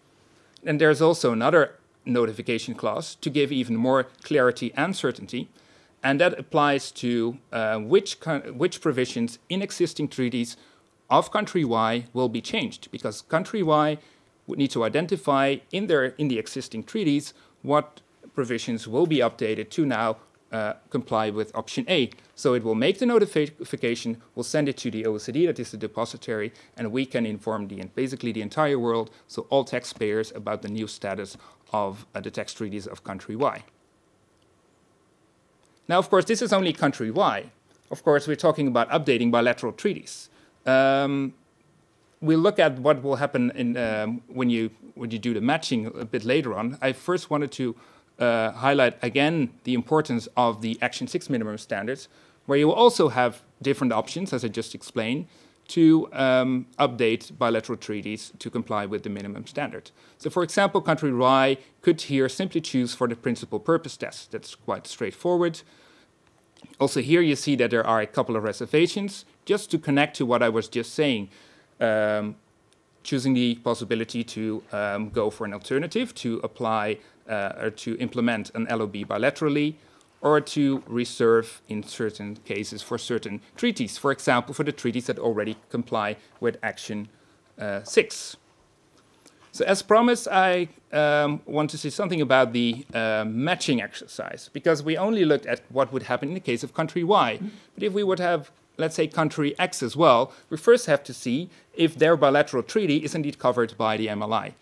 And there's also another notification clause to give even more clarity and certainty, and that applies to uh, which, which provisions in existing treaties of country Y will be changed, because country Y would need to identify in their in the existing treaties what provisions will be updated to now uh, comply with option A. So it will make the notification, we'll send it to the O E C D, that is the depositary, and we can inform the basically the entire world, so all taxpayers, about the new status of uh, the tax treaties of country Y. Now, of course, this is only country Y. Of course, we're talking about updating bilateral treaties. Um, We'll look at what will happen in, um, when, you, when you do the matching a bit later on. I first wanted to uh, highlight again the importance of the Action six minimum standards. where you also have different options, as I just explained, to um, update bilateral treaties to comply with the minimum standard. So, for example, country Y could here simply choose for the principal purpose test. That's quite straightforward. Also here you see that there are a couple of reservations. Just to connect to what I was just saying, um, choosing the possibility to um, go for an alternative, to apply uh, or to implement an L O B bilaterally, or to reserve in certain cases for certain treaties, for example, for the treaties that already comply with Action uh, six. So as promised, I um, want to say something about the uh, matching exercise, because we only looked at what would happen in the case of country Y. But if we would have, let's say, country X as well, we first have to see if their bilateral treaty is indeed covered by the M L I.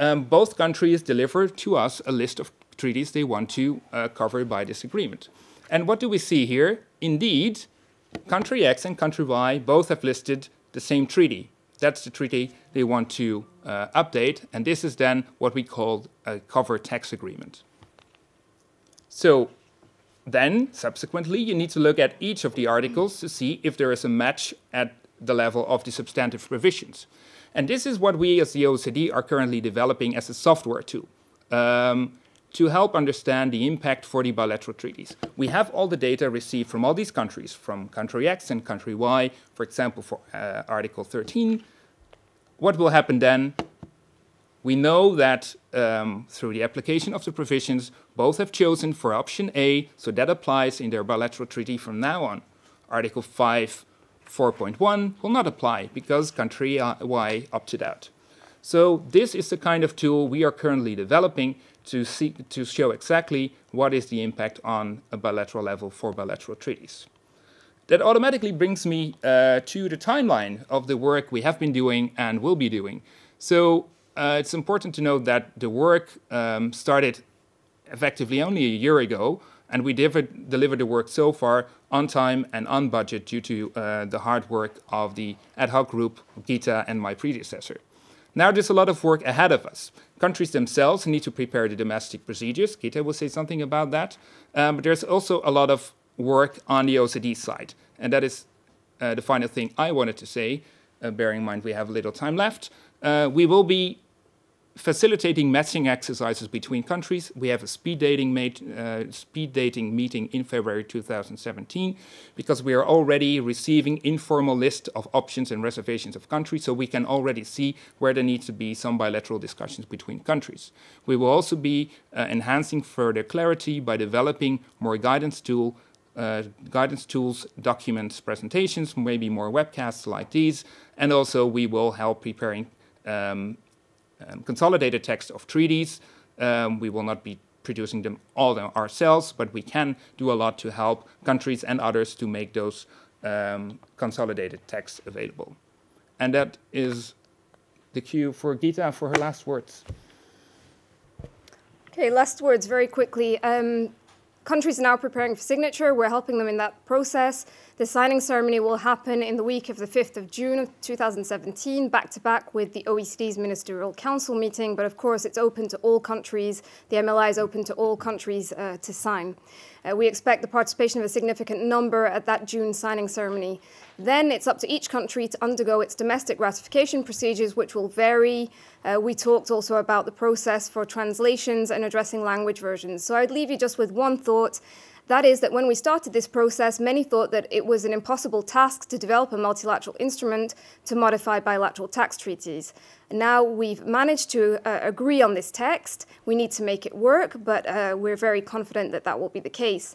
Um, both countries deliver to us a list of treaties they want to uh, cover by this agreement. And what do we see here? Indeed, country X and country Y both have listed the same treaty. That's the treaty they want to uh, update, and this is then what we call a cover tax agreement. So then, subsequently, you need to look at each of the articles to see if there is a match at the level of the substantive provisions. And this is what we as the O E C D are currently developing as a software tool, um, to help understand the impact for the bilateral treaties. We have all the data received from all these countries, from country X and country Y, for example, for uh, Article thirteen. What will happen then? We know that um, through the application of the provisions, both have chosen for option A, so that applies in their bilateral treaty from now on. Article five, four point one will not apply because country Y opted out. So this is the kind of tool we are currently developing to, see, to show exactly what is the impact on a bilateral level for bilateral treaties. That automatically brings me uh, to the timeline of the work we have been doing and will be doing. So uh, it's important to note that the work um, started effectively only a year ago, and we delivered the work so far on time and on budget due to uh, the hard work of the ad hoc group, Gita and my predecessor. Now there's a lot of work ahead of us. Countries themselves need to prepare the domestic procedures. Gita will say something about that. Um, but there's also a lot of work on the O E C D side. And that is uh, the final thing I wanted to say, uh, bearing in mind we have little time left. Uh, we will be facilitating matching exercises between countries. We have a speed dating, made, uh, speed dating meeting in February two thousand seventeen, because we are already receiving informal lists of options and reservations of countries, so we can already see where there needs to be some bilateral discussions between countries. We will also be uh, enhancing further clarity by developing more guidance tool, Uh, guidance tools, documents, presentations, maybe more webcasts like these, and also we will help preparing um, Um, consolidated text of treaties. Um, we will not be producing them all ourselves, but we can do a lot to help countries and others to make those um, consolidated texts available. And that is the cue for Gita for her last words. Okay, last words very quickly. Um, Countries are now preparing for signature. We're helping them in that process. The signing ceremony will happen in the week of the fifth of June of two thousand seventeen, back to back with the O E C D's Ministerial Council meeting. But of course, it's open to all countries. The M L I is open to all countries uh, to sign. Uh, we expect the participation of a significant number at that June signing ceremony. Then it's up to each country to undergo its domestic ratification procedures, which will vary. Uh, we talked also about the process for translations and addressing language versions. So I'd leave you just with one thought. That is that when we started this process, many thought that it was an impossible task to develop a multilateral instrument to modify bilateral tax treaties. Now we've managed to uh, agree on this text. We need to make it work, but uh, we're very confident that that will be the case.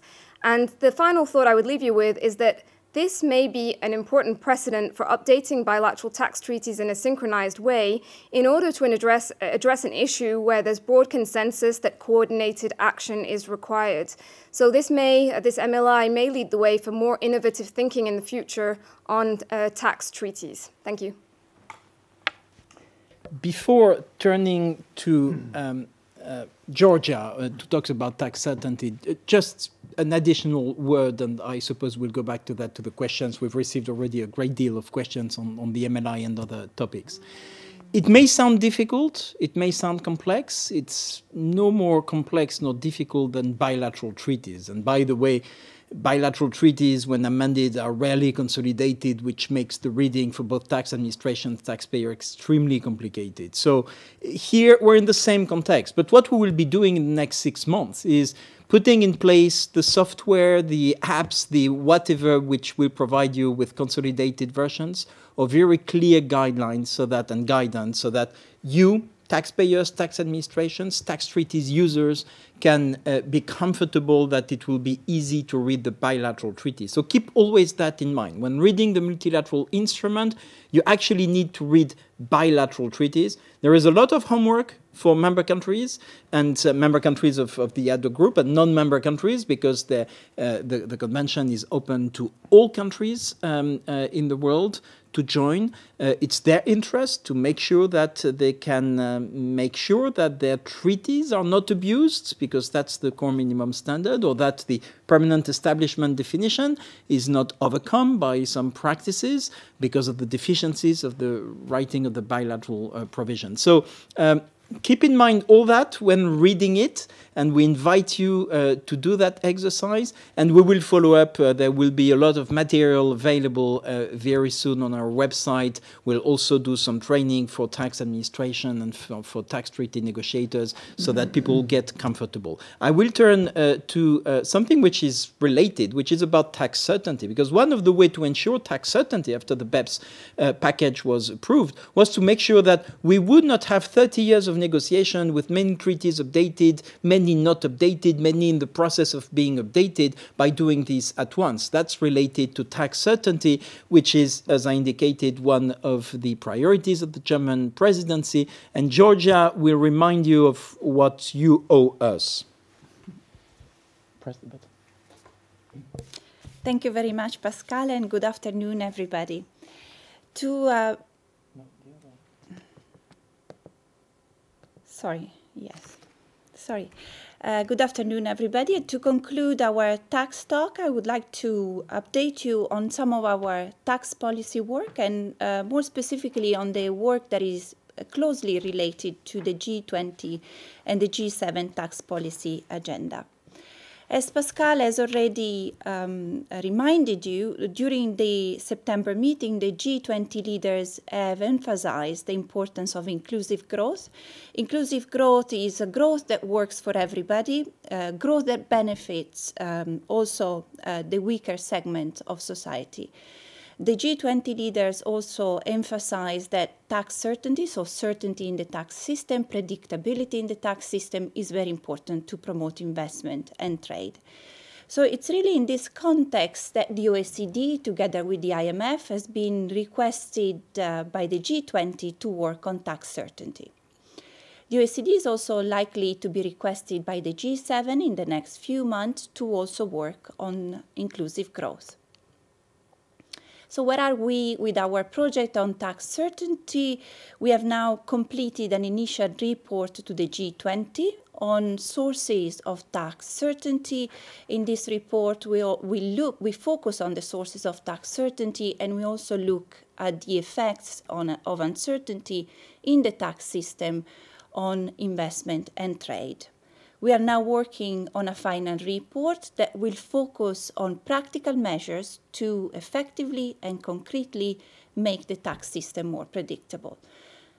And the final thought I would leave you with is that this may be an important precedent for updating bilateral tax treaties in a synchronized way in order to address, address an issue where there's broad consensus that coordinated action is required. So this may, this M L I may lead the way for more innovative thinking in the future on uh, tax treaties. Thank you. Before turning to um, uh, Georgia uh, to talk about tax certainty, just an additional word, and I suppose we'll go back to that, to the questions. We've received already a great deal of questions on, on the M L I and other topics. It may sound difficult, it may sound complex. It's no more complex nor difficult than bilateral treaties. And by the way, bilateral treaties, when amended, are rarely consolidated, which makes the reading for both tax administration and taxpayer extremely complicated. So here we're in the same context. But what we will be doing in the next six months is putting in place the software, the apps, the whatever, which will provide you with consolidated versions or very clear guidelines so that, and guidance so that you, taxpayers, tax administrations, tax treaties users can uh, be comfortable that it will be easy to read the bilateral treaty. So keep always that in mind. When reading the multilateral instrument, you actually need to read bilateral treaties. There is a lot of homework for member countries and uh, member countries of, of the ADO group and non-member countries, because the, uh, the, the convention is open to all countries um, uh, in the world to join. Uh, it's their interest to make sure that they can uh, make sure that their treaties are not abused, because that's the core minimum standard, or that the permanent establishment definition is not overcome by some practices because of the deficiencies of the writing of the bilateral uh, provision. So um, keep in mind all that when reading it, and we invite you uh, to do that exercise, and we will follow up. Uh, there will be a lot of material available uh, very soon on our website. We'll also do some training for tax administration and for, for tax treaty negotiators so that people get comfortable. I will turn uh, to uh, something which is related, which is about tax certainty, because one of the ways to ensure tax certainty after the BEPS uh, package was approved was to make sure that we would not have thirty years of negotiation with many treaties updated, many not updated, many in the process of being updated, by doing this at once. That's related to tax certainty, which is, as I indicated, one of the priorities of the German presidency. And Georgia will remind you of what you owe us. Press the button. Thank you very much, Pascal, and good afternoon, everybody. To uh, Sorry, yes, sorry. Uh, good afternoon, everybody. To conclude our tax talk, I would like to update you on some of our tax policy work, and uh, more specifically on the work that is closely related to the G twenty and the G seven tax policy agenda. As Pascal has already um, reminded you, during the September meeting, the G twenty leaders have emphasized the importance of inclusive growth. Inclusive growth is a growth that works for everybody, uh, growth that benefits um, also uh, the weaker segment of society. The G twenty leaders also emphasized that tax certainty, so certainty in the tax system, predictability in the tax system, is very important to promote investment and trade. So it's really in this context that the O E C D, together with the I M F, has been requested uh, by the G twenty to work on tax certainty. The O E C D is also likely to be requested by the G seven in the next few months to also work on inclusive growth. So where are we with our project on tax certainty? We have now completed an initial report to the G twenty on sources of tax certainty. In this report, we, we, look, we focus on the sources of tax certainty, and we also look at the effects on, of uncertainty in the tax system on investment and trade. We are now working on a final report that will focus on practical measures to effectively and concretely make the tax system more predictable.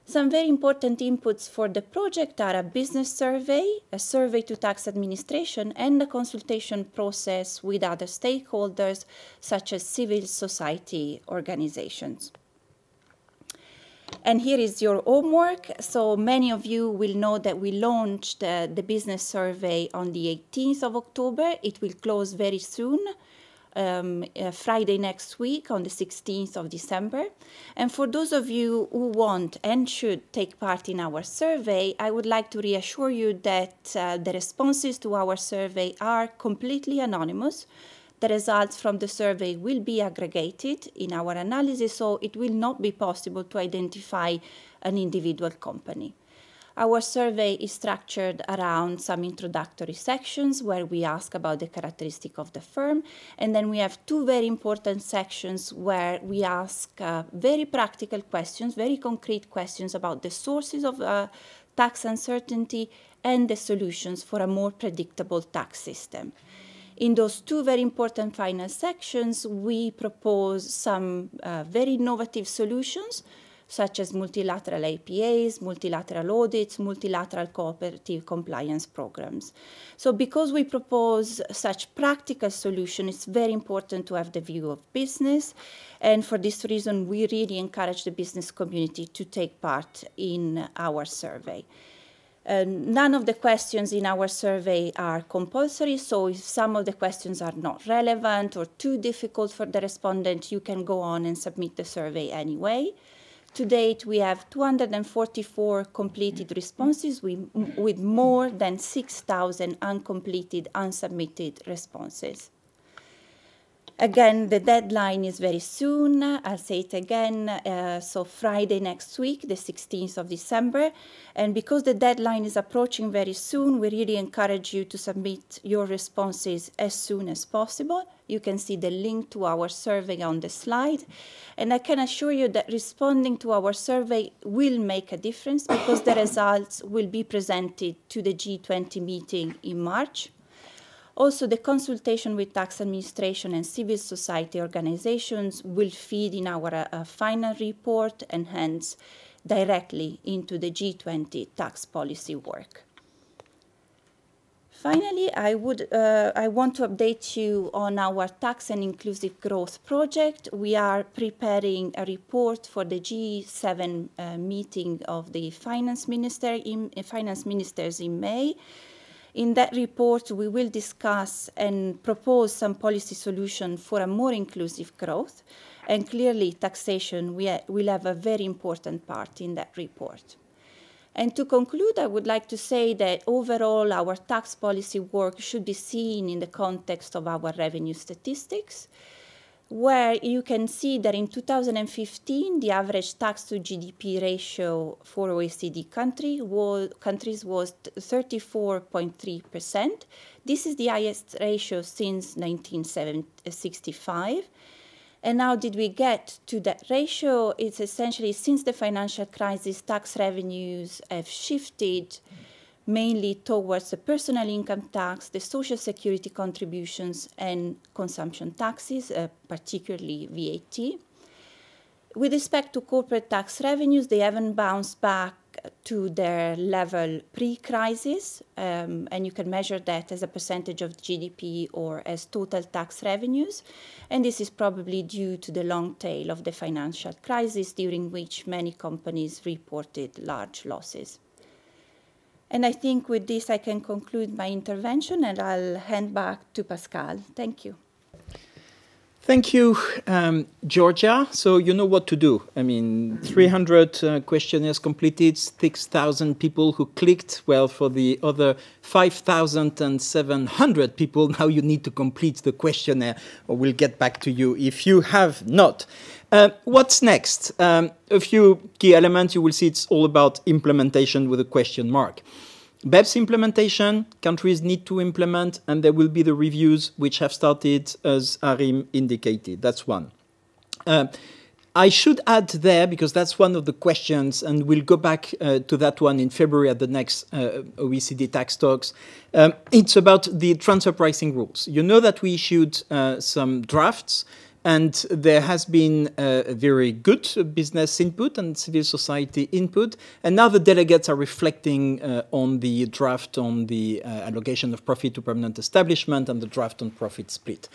Some very important inputs for the project are a business survey, a survey to tax administration, and a consultation process with other stakeholders, such as civil society organizations. And here is your homework. So many of you will know that we launched uh, the business survey on the eighteenth of October. It will close very soon, um, uh, Friday next week, on the sixteenth of December. And for those of you who want and should take part in our survey, I would like to reassure you that uh, the responses to our survey are completely anonymous. The results from the survey will be aggregated in our analysis, so it will not be possible to identify an individual company. Our survey is structured around some introductory sections where we ask about the characteristic of the firm, and then we have two very important sections where we ask uh, very practical questions, very concrete questions about the sources of uh, tax uncertainty and the solutions for a more predictable tax system. in those two very important finance sections, we propose some uh, very innovative solutions, such as multilateral A P As, multilateral audits, multilateral cooperative compliance programs. So because we propose such practical solutions, it's very important to have the view of business. And for this reason, we really encourage the business community to take part in our survey. Uh, none of the questions in our survey are compulsory, so if some of the questions are not relevant or too difficult for the respondent, you can go on and submit the survey anyway. To date, we have two hundred forty-four completed responses with, with more than six thousand uncompleted, unsubmitted responses. Again, the deadline is very soon. I'll say it again, uh, so Friday next week, the sixteenth of December. And because the deadline is approaching very soon, we really encourage you to submit your responses as soon as possible. You can see the link to our survey on the slide. And I can assure you that responding to our survey will make a difference because the results will be presented to the G twenty meeting in March. Also, the consultation with tax administration and civil society organizations will feed in our uh, final report and hence directly into the G twenty tax policy work. Finally, I, would, uh, I want to update you on our Tax and Inclusive Growth project. We are preparing a report for the G seven uh, meeting of the finance, minister in, uh, finance ministers in May. In that report, we will discuss and propose some policy solution for a more inclusive growth. And clearly, taxation will have a very important part in that report. And to conclude, I would like to say that overall, our tax policy work should be seen in the context of our revenue statistics, where you can see that in two thousand fifteen, the average tax to G D P ratio for O E C D country was, countries was thirty-four point three percent. This is the highest ratio since nineteen sixty-five. And how did we get to that ratio? It's essentially since the financial crisis, tax revenues have shifted mainly towards the personal income tax, the social security contributions, and consumption taxes, uh, particularly V A T. With respect to corporate tax revenues, they haven't bounced back to their level pre-crisis, um, and you can measure that as a percentage of G D P or as total tax revenues. And this is probably due to the long tail of the financial crisis, during which many companies reported large losses. And I think with this, I can conclude my intervention, and I'll hand back to Pascal. Thank you. Thank you, um, Georgia. So you know what to do. I mean, three hundred uh, questionnaires completed, six thousand people who clicked. Well, for the other five thousand seven hundred people, now you need to complete the questionnaire, or we'll get back to you if you have not. Uh, what's next? Um, a few key elements. You will see it's all about implementation with a question mark. B E P S implementation, countries need to implement, and there will be the reviews which have started, as Achim indicated. That's one. Uh, I should add there, because that's one of the questions, and we'll go back uh, to that one in February at the next uh, O E C D tax talks. Um, it's about the transfer pricing rules. You know that we issued uh, some drafts, and there has been uh, very good business input and civil society input. And now the delegates are reflecting uh, on the draft on the uh, allocation of profit to permanent establishment and the draft on profit split.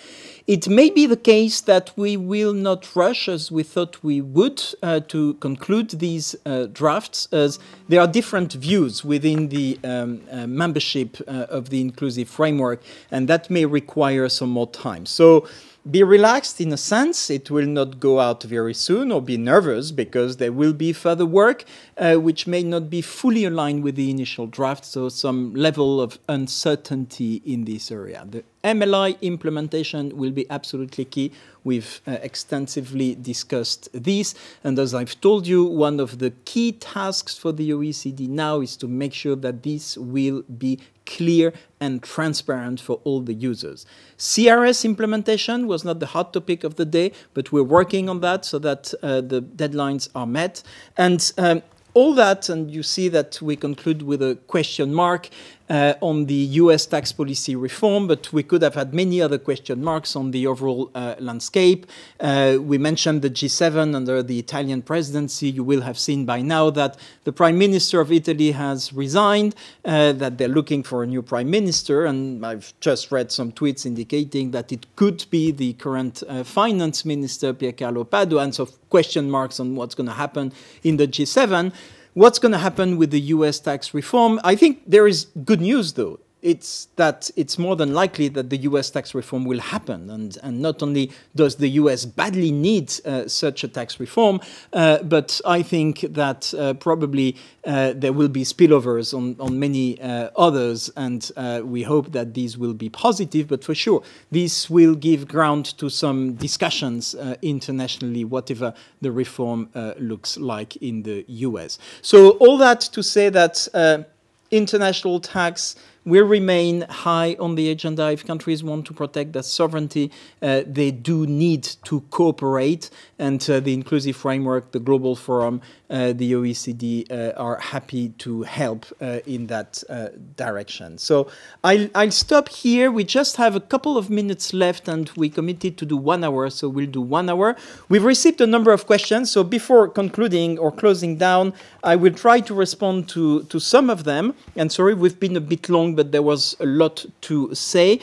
It may be the case that we will not rush, as we thought we would, uh, to conclude these uh, drafts, as there are different views within the um, uh, membership uh, of the Inclusive Framework, and that may require some more time. So, be relaxed in a sense, it will not go out very soon, or be nervous because there will be further work uh, which may not be fully aligned with the initial draft, so some level of uncertainty in this area. The M L I implementation will be absolutely key. We've uh, extensively discussed this, and as I've told you, one of the key tasks for the O E C D now is to make sure that this will be clear and transparent for all the users. C R S implementation was not the hot topic of the day, but we're working on that so that uh, the deadlines are met. And um, all that, and you see that we conclude with a question mark, uh, on the U S tax policy reform, but we could have had many other question marks on the overall uh, landscape. Uh, we mentioned the G seven under the Italian presidency. You will have seen by now that the Prime Minister of Italy has resigned, uh, that they're looking for a new Prime Minister, and I've just read some tweets indicating that it could be the current uh, Finance Minister, Pier Carlo Padoan, so question marks on what's going to happen in the G seven. What's going to happen with the U S tax reform? I think there is good news, though. It's that it's more than likely that the U S tax reform will happen. And, and not only does the U S badly need uh, such a tax reform, uh, but I think that uh, probably uh, there will be spillovers on, on many uh, others. And uh, we hope that these will be positive. But for sure, this will give ground to some discussions uh, internationally, whatever the reform uh, looks like in the U S. So all that to say that uh, international tax will remain high on the agenda. If countries want to protect their sovereignty, uh, they do need to cooperate. And uh, the Inclusive Framework, the Global Forum, uh, the O E C D uh, are happy to help uh, in that uh, direction. So I'll, I'll stop here. We just have a couple of minutes left, and we committed to do one hour, so we'll do one hour. We've received a number of questions. So before concluding or closing down, I will try to respond to, to some of them. And sorry, we've been a bit long, but there was a lot to say.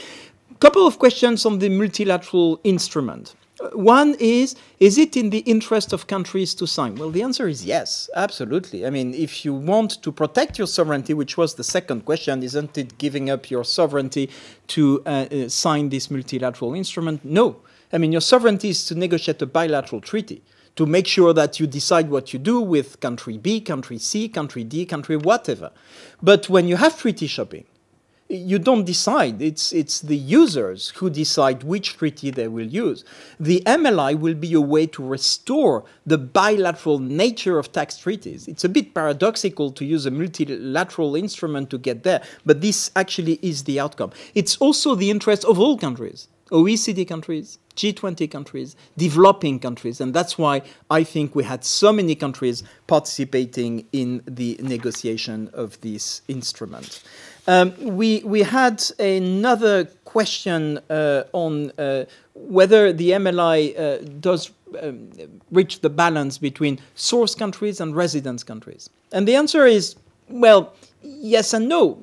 A couple of questions on the multilateral instrument. One is, is it in the interest of countries to sign? Well, the answer is yes, absolutely. I mean, if you want to protect your sovereignty, which was the second question, isn't it giving up your sovereignty to uh, uh, sign this multilateral instrument? No. I mean, your sovereignty is to negotiate a bilateral treaty, to make sure that you decide what you do with country B, country C, country D, country whatever. But when you have treaty shopping, you don't decide. It's, it's the users who decide which treaty they will use. The M L I will be a way to restore the bilateral nature of tax treaties. It's a bit paradoxical to use a multilateral instrument to get there, but this actually is the outcome. It's also the interest of all countries, O E C D countries, G twenty countries, developing countries. And that's why I think we had so many countries participating in the negotiation of this instrument. Um, we, we had another question uh, on uh, whether the M L I uh, does um, reach the balance between source countries and residence countries. And the answer is, well, yes and no.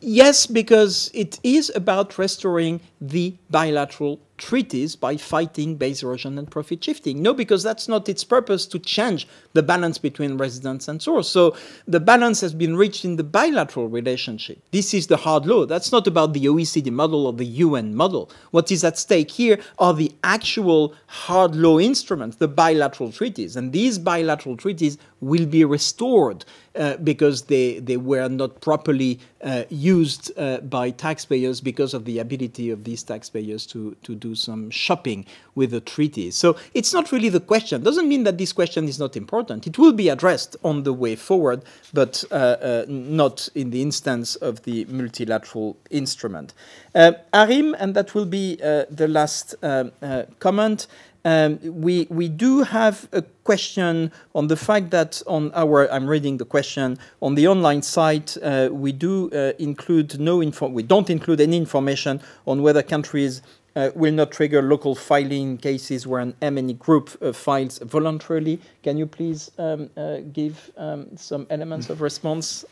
Yes, because it is about restoring the bilateral treaties by fighting base erosion and profit shifting. No, because that's not its purpose to change the balance between residence and source. So the balance has been reached in the bilateral relationship. This is the hard law. That's not about the O E C D model or the U N model. What is at stake here are the actual hard law instruments, the bilateral treaties. And these bilateral treaties will be restored uh, because they, they were not properly uh, used uh, by taxpayers because of the ability of these taxpayers to, to do some shopping with the treaties. So it's not really the question. Doesn't mean that this question is not important. It will be addressed on the way forward, but uh, uh, not in the instance of the multilateral instrument. Uh, Achim, and that will be uh, the last uh, uh, comment. Um, we, we do have a question on the fact that on our, I'm reading the question, on the online site, uh, we do uh, include no info, we don't include any information on whether countries Uh, will not trigger local filing cases where an M and E group uh, files voluntarily. Can you please um, uh, give um, some elements of response?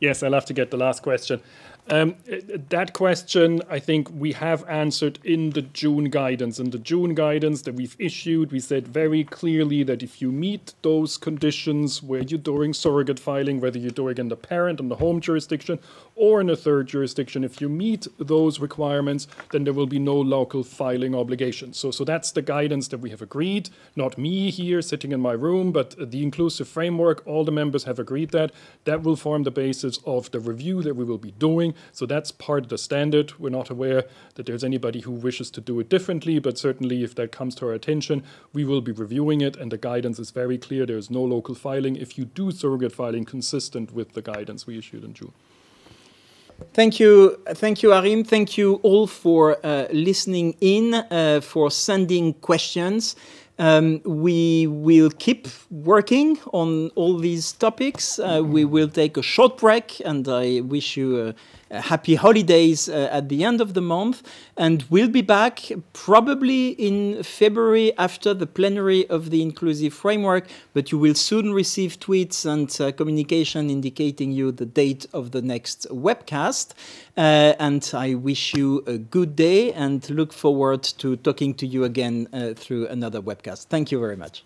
Yes, I'll have to get the last question. Um, that question, I think we have answered in the June guidance. In the June guidance that we've issued, we said very clearly that if you meet those conditions where you're doing surrogate filing, whether you're doing in the parent, in the home jurisdiction, or in a third jurisdiction, if you meet those requirements, then there will be no local filing obligation. So, so that's the guidance that we have agreed. Not me here sitting in my room, but the Inclusive Framework, all the members have agreed that. That will form the basis of the review that we will be doing. So that's part of the standard. We're not aware that there's anybody who wishes to do it differently, but certainly if that comes to our attention, we will be reviewing it, and the guidance is very clear. There is no local filing if you do surrogate filing consistent with the guidance we issued in June. Thank you. Thank you, Achim. Thank you all for uh, listening in, uh, for sending questions. Um, we will keep working on all these topics. Uh, we will take a short break, and I wish you uh, happy holidays uh, at the end of the month. And we'll be back probably in February after the plenary of the Inclusive Framework, but you will soon receive tweets and uh, communication indicating you the date of the next webcast. Uh, and I wish you a good day and look forward to talking to you again uh, through another webcast. Thank you very much.